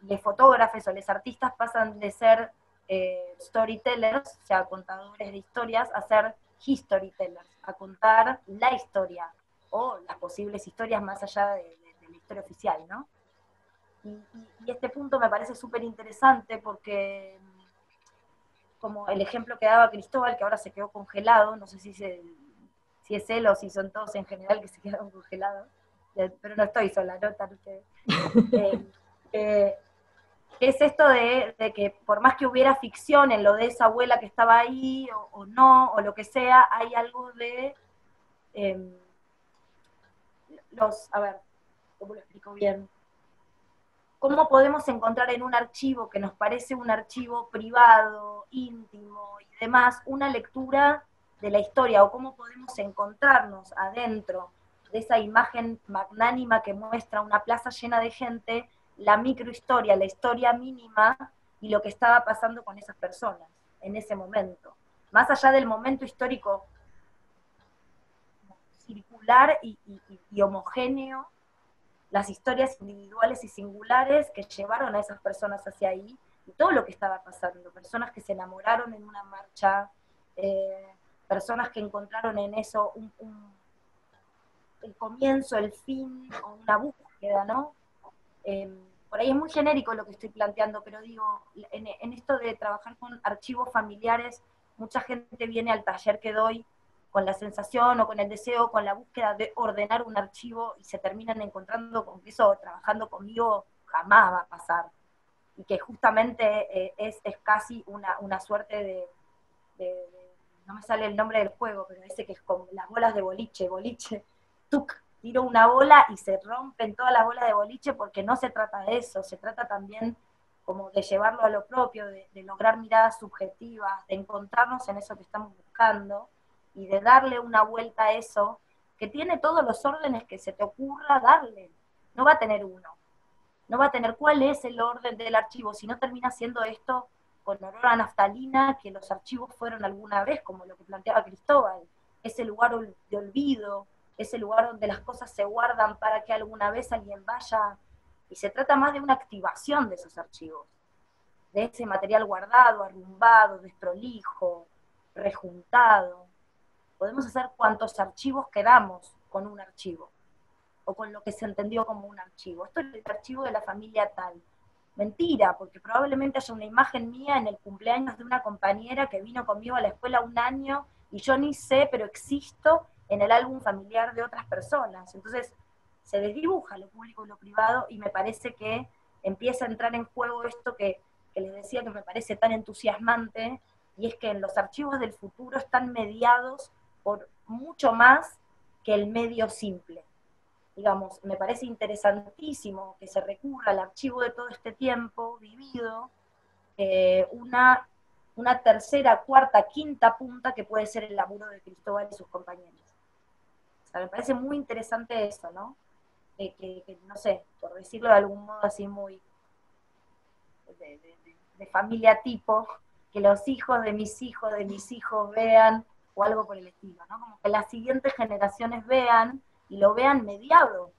los fotógrafos o los artistas pasan de ser eh, storytellers, o sea, contadores de historias, a ser historytellers, a contar la historia, o las posibles historias más allá de, de, de la historia oficial, ¿no? Y, y este punto me parece súper interesante porque, como el ejemplo que daba Cristóbal, que ahora se quedó congelado, no sé si, se, si es él o si son todos en general que se quedaron congelados, pero no estoy sola, ¿no? eh, eh, es esto de, de que por más que hubiera ficción en lo de esa abuela que estaba ahí, o, o no, o lo que sea, hay algo de eh, los, a ver, ¿cómo lo explico bien? ¿Cómo podemos encontrar en un archivo que nos parece un archivo privado, íntimo y demás, una lectura de la historia? ¿O cómo podemos encontrarnos adentro de esa imagen magnánima que muestra una plaza llena de gente, la microhistoria, la historia mínima, y lo que estaba pasando con esas personas en ese momento? Más allá del momento histórico circular y, y, y, y homogéneo, las historias individuales y singulares que llevaron a esas personas hacia ahí, y todo lo que estaba pasando, personas que se enamoraron en una marcha, eh, personas que encontraron en eso un, un, el comienzo, el fin, o una búsqueda, ¿no? Eh, por ahí es muy genérico lo que estoy planteando, pero digo, en, en esto de trabajar con archivos familiares, mucha gente viene al taller que doy con la sensación o con el deseo, con la búsqueda de ordenar un archivo, y se terminan encontrando con que eso, trabajando conmigo, jamás va a pasar. Y que justamente eh, es, es casi una, una suerte de, de, de... No me sale el nombre del juego, pero ese que es con las bolas de boliche, boliche, tuc, tiro una bola y se rompen todas las bolas de boliche, porque no se trata de eso, se trata también como de llevarlo a lo propio, de, de lograr miradas subjetivas, de encontrarnos en eso que estamos buscando, y de darle una vuelta a eso, que tiene todos los órdenes que se te ocurra darle. No va a tener uno. No va a tener cuál es el orden del archivo, si no termina siendo esto con olor a naftalina, que los archivos fueron alguna vez, como lo que planteaba Cristóbal. Ese lugar de olvido, ese lugar donde las cosas se guardan para que alguna vez alguien vaya, y se trata más de una activación de esos archivos, de ese material guardado, arrumbado, desprolijo, rejuntado, Podemos hacer cuantos archivos queramos con un archivo, o con lo que se entendió como un archivo. Esto es el archivo de la familia tal. Mentira, porque probablemente haya una imagen mía en el cumpleaños de una compañera que vino conmigo a la escuela un año, y yo ni sé, pero existo en el álbum familiar de otras personas. Entonces, se desdibuja lo público y lo privado, y me parece que empieza a entrar en juego esto que, que les decía que me parece tan entusiasmante, y es que en los archivos del futuro están mediados por mucho más que el medio simple. Digamos, me parece interesantísimo que se recurra al archivo de todo este tiempo vivido, eh, una, una tercera, cuarta, quinta punta que puede ser el laburo de Cristóbal y sus compañeros. O sea, me parece muy interesante eso, ¿no? Eh, que, que, no sé, por decirlo de algún modo así muy de, de, de familia tipo, que los hijos de mis hijos de mis hijos vean, o algo por el estilo, ¿no? Como que las siguientes generaciones vean, y lo vean mediado,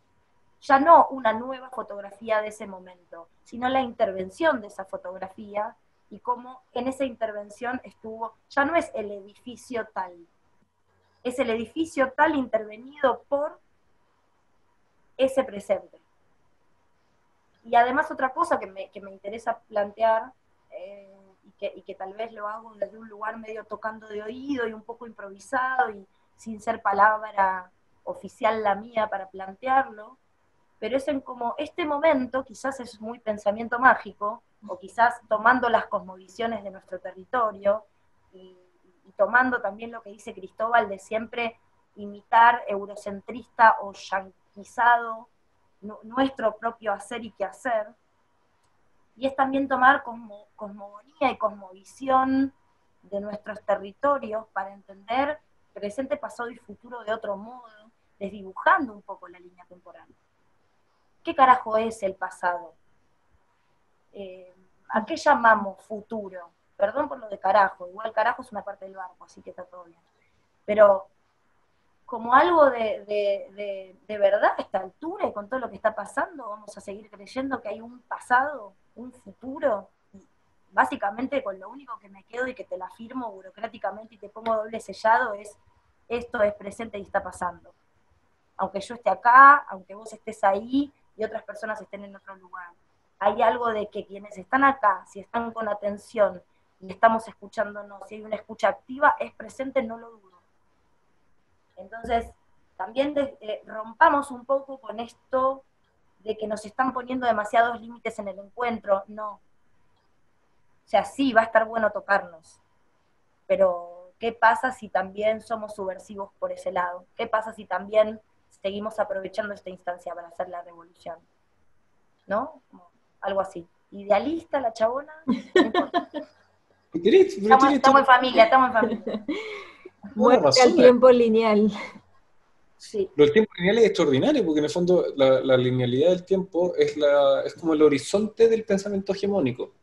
ya no una nueva fotografía de ese momento, sino la intervención de esa fotografía, y cómo en esa intervención estuvo, ya no es el edificio tal, es el edificio tal intervenido por ese presente. Y además otra cosa que me, que me interesa plantear, eh, y, que, y que tal vez lo hago desde un lugar medio tocando de oído, y un poco improvisado, y sin ser palabra oficial la mía para plantearlo, pero es en como este momento, quizás es muy pensamiento mágico, o quizás tomando las cosmovisiones de nuestro territorio, y, y tomando también lo que dice Cristóbal de siempre imitar eurocentrista o yanquizado no, nuestro propio hacer y quehacer, y es también tomar como cosmogonía y cosmovisión de nuestros territorios para entender presente, pasado y futuro de otro modo, desdibujando un poco la línea temporal. ¿Qué carajo es el pasado? Eh, ¿A qué llamamos futuro? Perdón por lo de carajo, igual carajo es una parte del barco, así que está todo bien. Pero como algo de, de, de, de verdad a esta altura, y con todo lo que está pasando, vamos a seguir creyendo que hay un pasado, un futuro. Básicamente con lo único que me quedo y que te la firmo burocráticamente y te pongo doble sellado es, esto es presente y está pasando. Aunque yo esté acá, aunque vos estés ahí y otras personas estén en otro lugar. Hay algo de que quienes están acá, si están con atención y estamos escuchándonos, si hay una escucha activa, es presente, no lo dudo. Entonces, también de, eh, rompamos un poco con esto de que nos están poniendo demasiados límites en el encuentro, no. O sea, sí, va a estar bueno tocarnos, pero ¿qué pasa si también somos subversivos por ese lado? ¿Qué pasa si también seguimos aprovechando esta instancia para hacer la revolución? ¿No? Algo así. ¿Idealista la chabona? Estamos, estamos en familia, estamos en familia. Muerte al tiempo lineal. Sí. Pero el tiempo lineal es extraordinario, porque en el fondo la, la linealidad del tiempo es, la, es como el horizonte del pensamiento hegemónico.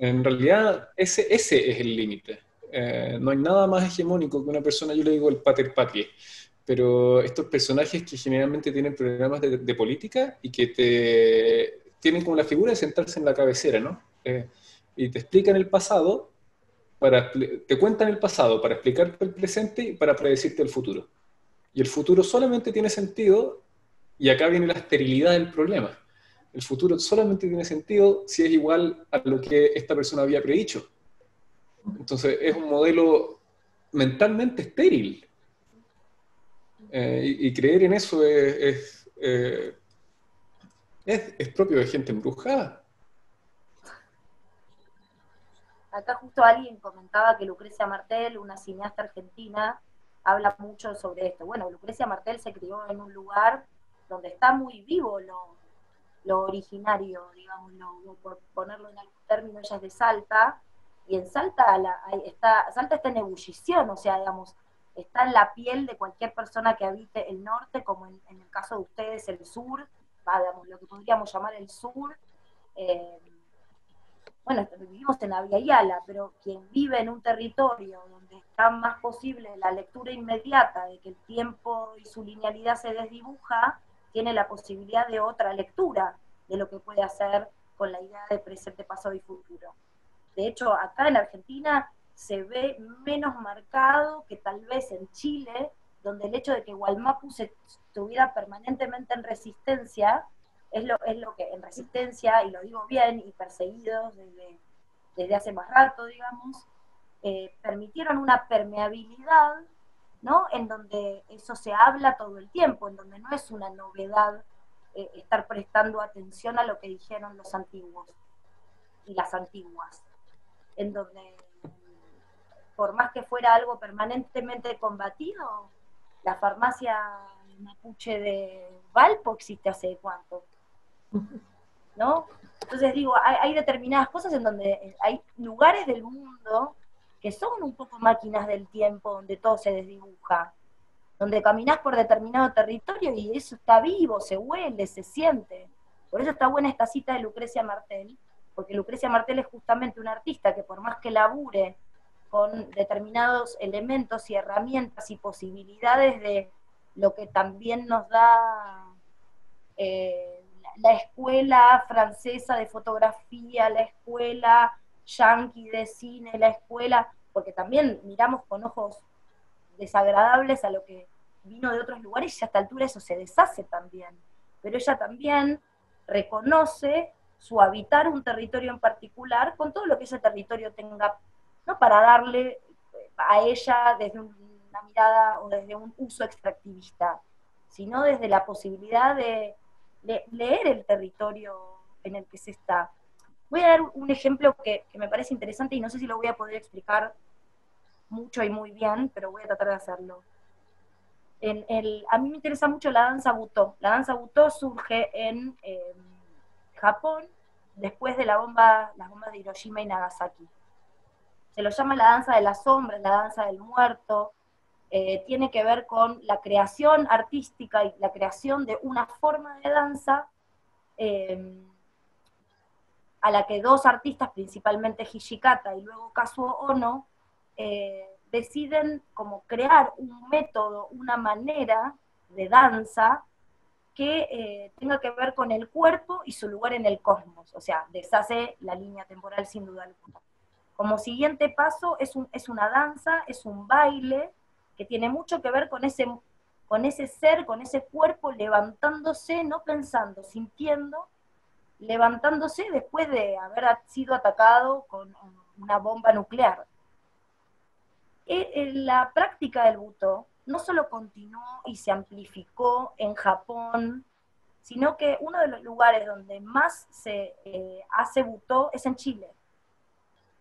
En realidad, ese, ese es el límite. Eh, no hay nada más hegemónico que una persona, yo le digo el pater patrie, pero estos personajes que generalmente tienen programas de, de política y que te tienen como la figura de sentarse en la cabecera, ¿no? Eh, y te explican el pasado, para, te cuentan el pasado para explicarte el presente y para predecirte el futuro. Y el futuro solamente tiene sentido, y acá viene la esterilidad del problema. El futuro solamente tiene sentido si es igual a lo que esta persona había predicho. Entonces es un modelo mentalmente estéril. Eh, y, y creer en eso es, es, eh, es, es propio de gente embrujada. Acá justo alguien comentaba que Lucrecia Martel, una cineasta argentina, habla mucho sobre esto. Bueno, Lucrecia Martel se crió en un lugar donde está muy vivo lo... lo originario, digamos, lo, por ponerlo en algún término, ella es de Salta, y en Salta la, está, Salta está en ebullición, o sea, digamos, está en la piel de cualquier persona que habite el norte, como en, en el caso de ustedes, el sur, ah, digamos, lo que podríamos llamar el sur, eh, bueno, vivimos en Avia Yala, pero quien vive en un territorio donde está más posible la lectura inmediata de que el tiempo y su linealidad se desdibuja, tiene la posibilidad de otra lectura de lo que puede hacer con la idea de presente, pasado y futuro. De hecho, acá en Argentina se ve menos marcado que tal vez en Chile, donde el hecho de que Wallmapu se estuviera permanentemente en resistencia, es lo, es lo que en resistencia, y lo digo bien, y perseguidos desde, desde hace más rato, digamos, eh, permitieron una permeabilidad, ¿no? En donde eso se habla todo el tiempo, en donde no es una novedad eh, estar prestando atención a lo que dijeron los antiguos y las antiguas, en donde por más que fuera algo permanentemente combatido, la farmacia mapuche de Valpo existe hace cuánto, ¿no? Entonces digo, hay, hay determinadas cosas en donde hay lugares del mundo que son un poco máquinas del tiempo, donde todo se desdibuja, donde caminás por determinado territorio y eso está vivo, se huele, se siente. Por eso está buena esta cita de Lucrecia Martel, porque Lucrecia Martel es justamente una artista que por más que labure con determinados elementos y herramientas y posibilidades de lo que también nos da eh, la escuela francesa de fotografía, la escuela yanqui de cine, la escuela, porque también miramos con ojos desagradables a lo que vino de otros lugares y a esta altura eso se deshace también. Pero ella también reconoce su habitar un territorio en particular con todo lo que ese territorio tenga, ¿no? Para darle a ella desde una mirada o desde un uso extractivista, sino desde la posibilidad de leer el territorio en el que se está. Voy a dar un ejemplo que, que me parece interesante y no sé si lo voy a poder explicar mucho y muy bien, pero voy a tratar de hacerlo. En el, a mí me interesa mucho la danza butó. La danza butó surge en eh, Japón después de la bomba, las bombas de Hiroshima y Nagasaki. Se lo llama la danza de las sombras, la danza del muerto, eh, tiene que ver con la creación artística y la creación de una forma de danza eh, a la que dos artistas, principalmente Hijikata y luego Kazuo Ono, eh, deciden como crear un método, una manera de danza que eh, tenga que ver con el cuerpo y su lugar en el cosmos, o sea, deshace la línea temporal sin duda alguna. Como siguiente paso, es, un, es una danza, es un baile, que tiene mucho que ver con ese, con ese ser, con ese cuerpo levantándose, no pensando, sintiendo, levantándose después de haber sido atacado con una bomba nuclear. La práctica del butó no solo continuó y se amplificó en Japón, sino que uno de los lugares donde más se eh, hace butó es en Chile.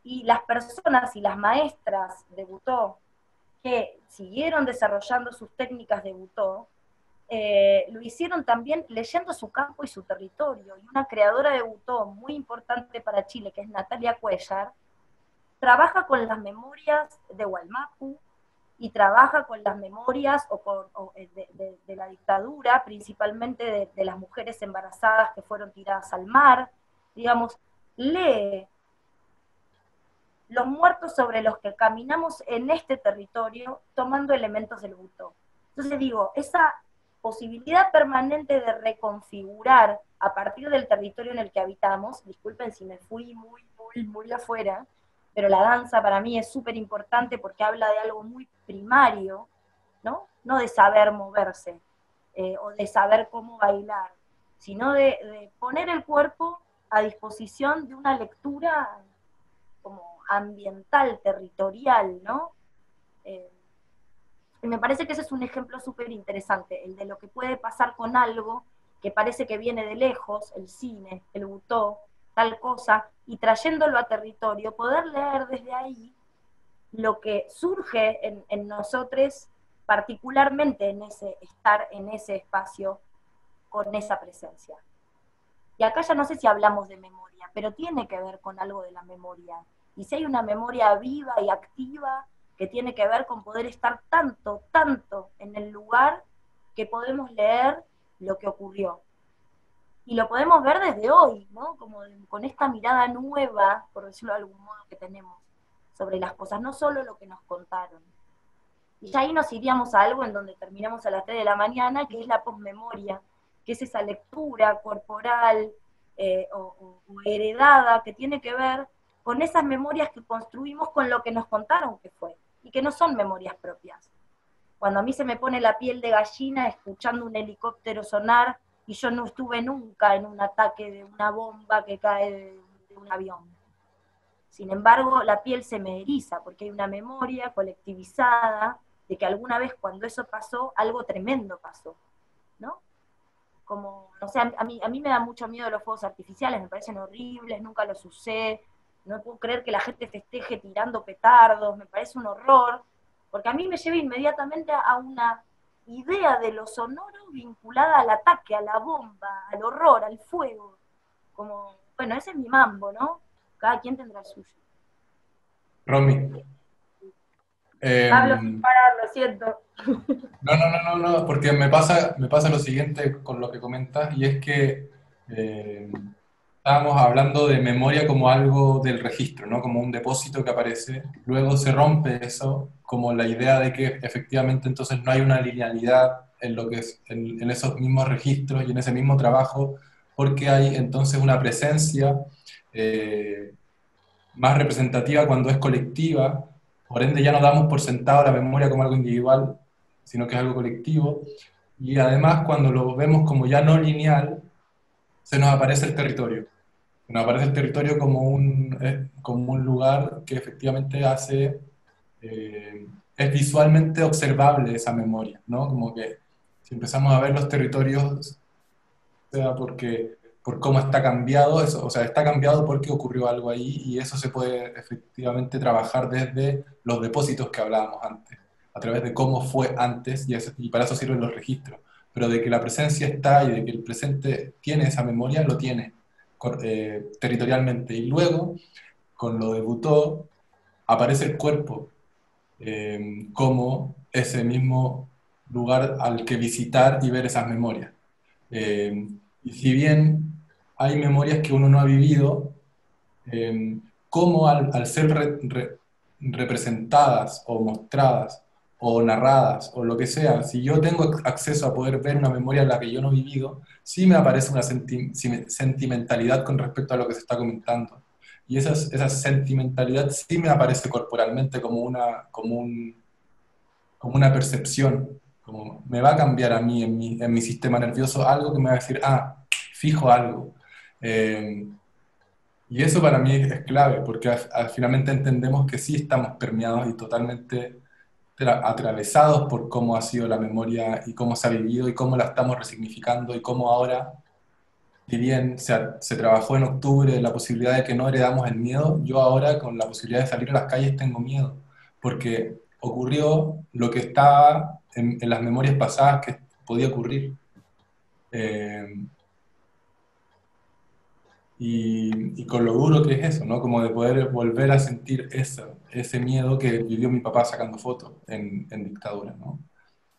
Y las personas y las maestras de butó que siguieron desarrollando sus técnicas de butó, eh, lo hicieron también leyendo su campo y su territorio. Y una creadora de butó muy importante para Chile, que es Natalia Cuellar, trabaja con las memorias de Wallmapu y trabaja con las memorias o con, o de, de, de la dictadura, principalmente de, de las mujeres embarazadas que fueron tiradas al mar. Digamos, lee los muertos sobre los que caminamos en este territorio, tomando elementos del butó. Entonces digo, esa posibilidad permanente de reconfigurar a partir del territorio en el que habitamos, disculpen si me fui muy, muy, muy afuera, pero la danza para mí es súper importante porque habla de algo muy primario, ¿no? No de saber moverse, eh, o de saber cómo bailar, sino de, de poner el cuerpo a disposición de una lectura como ambiental, territorial, ¿no? Eh, y me parece que ese es un ejemplo súper interesante, el de lo que puede pasar con algo que parece que viene de lejos, el cine, el butó, tal cosa, y trayéndolo a territorio, poder leer desde ahí lo que surge en, en nosotros, particularmente en ese estar, en ese espacio, con esa presencia. Y acá ya no sé si hablamos de memoria, pero tiene que ver con algo de la memoria. Y si hay una memoria viva y activa que tiene que ver con poder estar tanto, tanto en el lugar que podemos leer lo que ocurrió. Y lo podemos ver desde hoy, ¿no? Como con esta mirada nueva, por decirlo de algún modo, que tenemos sobre las cosas, no solo lo que nos contaron. Y ya ahí nos iríamos a algo en donde terminamos a las tres de la mañana, que es la posmemoria, que es esa lectura corporal eh, o, o, o heredada que tiene que ver con esas memorias que construimos con lo que nos contaron que fue, y que no son memorias propias. Cuando a mí se me pone la piel de gallina escuchando un helicóptero sonar, y yo no estuve nunca en un ataque de una bomba que cae de, de un avión. Sin embargo, la piel se me eriza, porque hay una memoria colectivizada de que alguna vez cuando eso pasó, algo tremendo pasó, ¿no? Como, no sé, a mí, a mí me da mucho miedo los fuegos artificiales, me parecen horribles, nunca los usé, no puedo creer que la gente festeje tirando petardos, me parece un horror, porque a mí me lleva inmediatamente a una idea de lo sonoro vinculada al ataque, a la bomba, al horror, al fuego. Como, bueno, ese es mi mambo, ¿no? Cada quien tendrá el suyo. Romy. Eh, Pablo, sin parar, lo siento. No, no, no, no, no, porque me pasa, me pasa lo siguiente con lo que comentas, y es que eh, estábamos hablando de memoria como algo del registro, ¿no? Como un depósito que aparece, luego se rompe eso, como la idea de que efectivamente entonces no hay una linealidad en, lo que es, en, en esos mismos registros y en ese mismo trabajo, porque hay entonces una presencia eh, más representativa cuando es colectiva. Por ende ya no damos por sentado la memoria como algo individual, sino que es algo colectivo, y además cuando lo vemos como ya no lineal, se nos aparece el territorio. Se nos aparece el territorio como un, eh, como un lugar que efectivamente hace, eh, es visualmente observable esa memoria, ¿no? Como que si empezamos a ver los territorios, o sea, porque, por cómo está cambiado, eso, o sea, está cambiado porque ocurrió algo ahí, y eso se puede efectivamente trabajar desde los depósitos que hablábamos antes, a través de cómo fue antes, y, eso, y para eso sirven los registros, pero de que la presencia está y de que el presente tiene esa memoria, lo tiene eh, territorialmente, y luego, con lo de Butó, aparece el cuerpo eh, como ese mismo lugar al que visitar y ver esas memorias. Eh, y si bien hay memorias que uno no ha vivido, eh, como al, al ser re, re, representadas o mostradas o narradas o lo que sea, si yo tengo acceso a poder ver una memoria en la que yo no he vivido, sí me aparece una senti sentimentalidad con respecto a lo que se está comentando. Y esa, esa sentimentalidad sí me aparece corporalmente como una, como un, como una percepción, como me va a cambiar a mí en mi, en mi sistema nervioso algo que me va a decir, ah, fijo algo. Eh, y eso para mí es clave, porque al, al, finalmente entendemos que sí estamos permeados y totalmente atravesados por cómo ha sido la memoria y cómo se ha vivido y cómo la estamos resignificando y cómo ahora, si bien se, se trabajó en octubre la posibilidad de que no heredamos el miedo, yo ahora con la posibilidad de salir a las calles tengo miedo, porque ocurrió lo que estaba en, en las memorias pasadas que podía ocurrir. Eh, Y, y con lo duro que es eso, ¿no? Como de poder volver a sentir esa, ese miedo que vivió mi papá sacando fotos en, en dictadura, ¿no?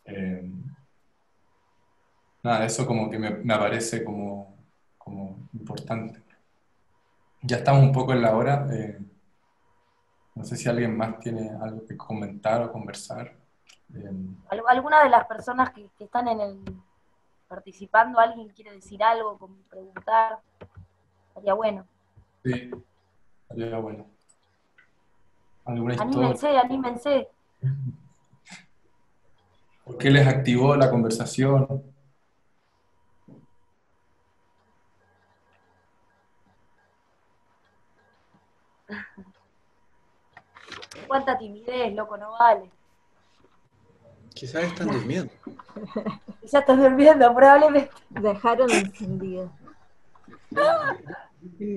Eh, nada, eso como que me, me aparece como, como importante. Ya estamos un poco en la hora. Eh, no sé si alguien más tiene algo que comentar o conversar. Eh, ¿Alguna de las personas que, que están en el, participando, alguien quiere decir algo, como preguntar? Estaría bueno. Sí, estaría bueno. Anímense, anímense. ¿Por qué les activó la conversación? Cuánta timidez, loco, no vale. Quizás están durmiendo. Quizás están durmiendo, probablemente. Dejaron encendido.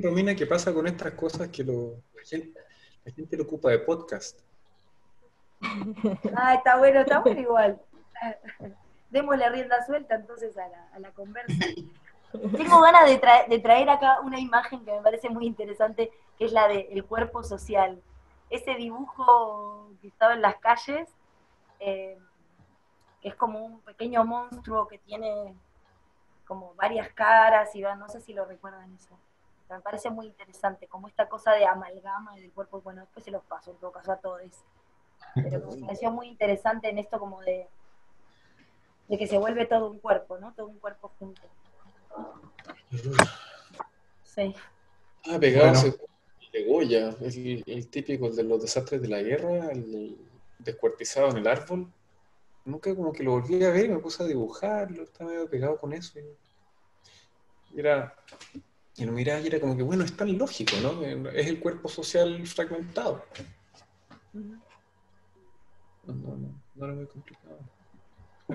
Romina, ¿qué pasa con estas cosas que lo, la, gente, la gente lo ocupa de podcast? Ah, está bueno, está bueno igual. Démosle rienda suelta entonces a la, a la conversa. Tengo ganas de, tra de traer acá una imagen que me parece muy interesante, que es la del cuerpo social. Ese dibujo que estaba en las calles, eh, que es como un pequeño monstruo que tiene como varias caras, y no sé si lo recuerdan eso. Me parece muy interesante, como esta cosa de amalgama del cuerpo. Bueno, después se los paso, en todo caso a todos. Pero me pareció muy interesante en esto como de, de que se vuelve todo un cuerpo, ¿no? Todo un cuerpo junto. Sí. Ah, pegado. Bueno, de Goya, el, el típico, el de los desastres de la guerra, el descuartizado en el árbol. Nunca como que lo volví a ver y me puse a dibujarlo, estaba medio pegado con eso. Y era, y lo miraba y era como que, bueno, es tan lógico, ¿no? Es el cuerpo social fragmentado. No, no, no, no era muy complicado.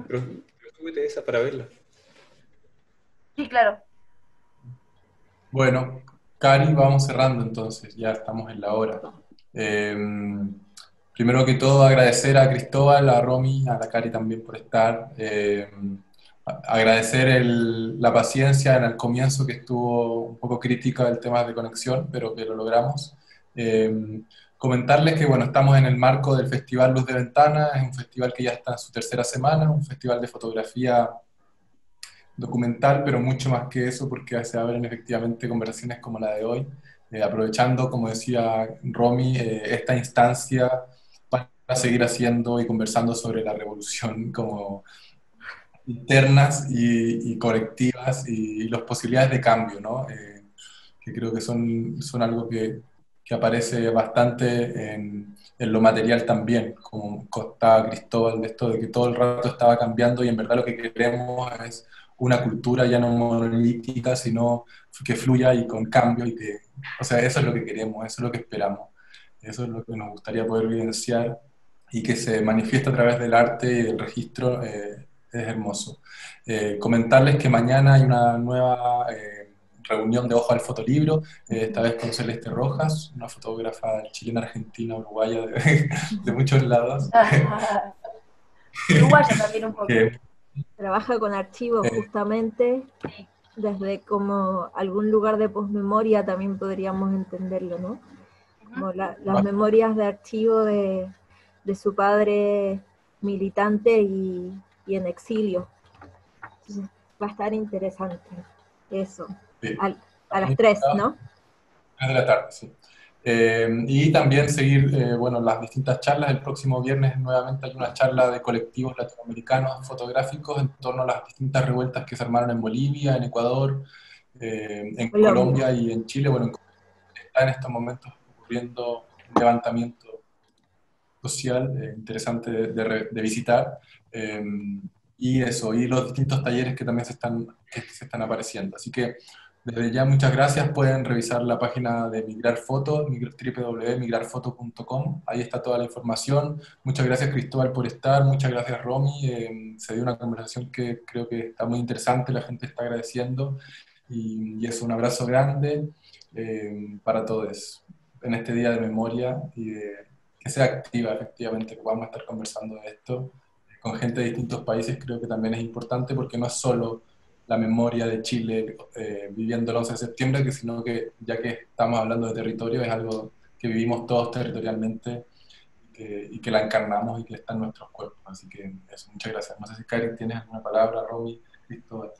Pero yo tuve esa para verla. Sí, claro. Bueno, Cari, vamos cerrando entonces, ya estamos en la hora. Eh, Primero que todo, agradecer a Cristóbal, a Romy, a la Cari también por estar. Eh, agradecer el, la paciencia en el comienzo, que estuvo un poco crítica el tema de conexión, pero que lo logramos. Eh, comentarles que bueno, estamos en el marco del Festival Luz de Ventana, es un festival que ya está en su tercera semana, un festival de fotografía documental, pero mucho más que eso, porque se abren efectivamente conversaciones como la de hoy, eh, aprovechando, como decía Romy, eh, esta instancia a seguir haciendo y conversando sobre la revolución como internas y, y colectivas y, y las posibilidades de cambio, ¿no? Eh, que creo que son, son algo que, que aparece bastante en, en lo material también, como contaba Cristóbal de esto, de que todo el rato estaba cambiando y en verdad lo que queremos es una cultura ya no monolítica, sino que fluya y con cambio, y que, o sea, eso es lo que queremos, eso es lo que esperamos, eso es lo que nos gustaría poder evidenciar, y que se manifiesta a través del arte y del registro, eh, es hermoso. Eh, comentarles que mañana hay una nueva eh, reunión de Ojo al Fotolibro, eh, esta vez con Celeste Rojas, una fotógrafa chilena, argentina, uruguaya, de, de muchos lados. Uruguaya también un poco. Que, trabaja con archivos eh, justamente, desde como algún lugar de posmemoria también podríamos entenderlo, ¿no? Como la, las memorias de archivo de... de su padre militante y, y en exilio. Entonces, va a estar interesante eso. Sí. Al, a las tres, ¿no? A las tres de la tarde, sí. Eh, y también seguir eh, bueno, las distintas charlas. El próximo viernes nuevamente hay una charla de colectivos latinoamericanos fotográficos en torno a las distintas revueltas que se armaron en Bolivia, en Ecuador, eh, en Colombia. Colombia y en Chile. Bueno, está en estos momentos ocurriendo un levantamiento social, eh, interesante de, de, de visitar, eh, y eso, y los distintos talleres que también se están, que se están apareciendo. Así que, desde ya, muchas gracias. Pueden revisar la página de Migrar Foto, doble u doble u doble u punto migrar foto punto com, ahí está toda la información. Muchas gracias, Cristóbal, por estar, muchas gracias, Romy. Eh, se dio una conversación que creo que está muy interesante, la gente está agradeciendo, y, y es un abrazo grande eh, para todos, en este día de memoria y de... que sea activa, efectivamente, que vamos a estar conversando de esto con gente de distintos países. Creo que también es importante, porque no es solo la memoria de Chile eh, viviendo el once de septiembre, que sino que, ya que estamos hablando de territorio, es algo que vivimos todos territorialmente eh, y que la encarnamos y que está en nuestros cuerpos. Así que eso, muchas gracias. No sé si, Cari, tienes alguna palabra, Romy, Cristóbal.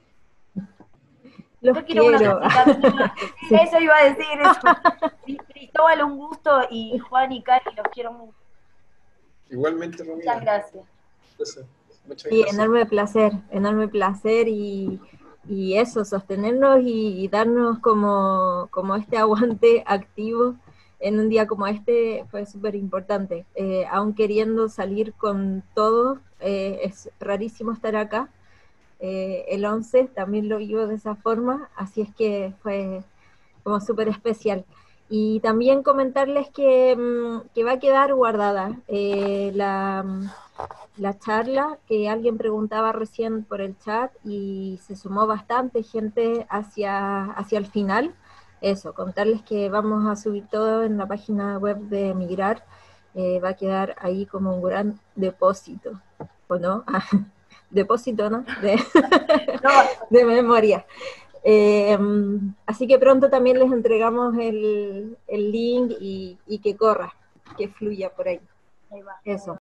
Los Yo quiero, quiero. Una sí. Eso iba a decir. Eso. Cristóbal, un gusto, y Juan y Cari, los quiero mucho. Igualmente, Romina. Muchas gracias. Gracias. Muchas gracias. Sí, enorme placer, enorme placer, y, y eso, sostenernos y, y darnos como, como este aguante activo en un día como este fue súper importante. Eh, aún queriendo salir con todo, eh, es rarísimo estar acá. Eh, el once también lo vivo de esa forma, así es que fue como súper especial. Y también comentarles que, que va a quedar guardada eh, la, la charla, que alguien preguntaba recién por el chat, y se sumó bastante gente hacia, hacia el final. Eso, contarles que vamos a subir todo en la página web de Migrar, eh, va a quedar ahí como un gran depósito, ¿o no? Ah. Depósito, ¿no? De, de memoria. Eh, así que pronto también les entregamos el, el link, y, y que corra, que fluya por ahí. Eso.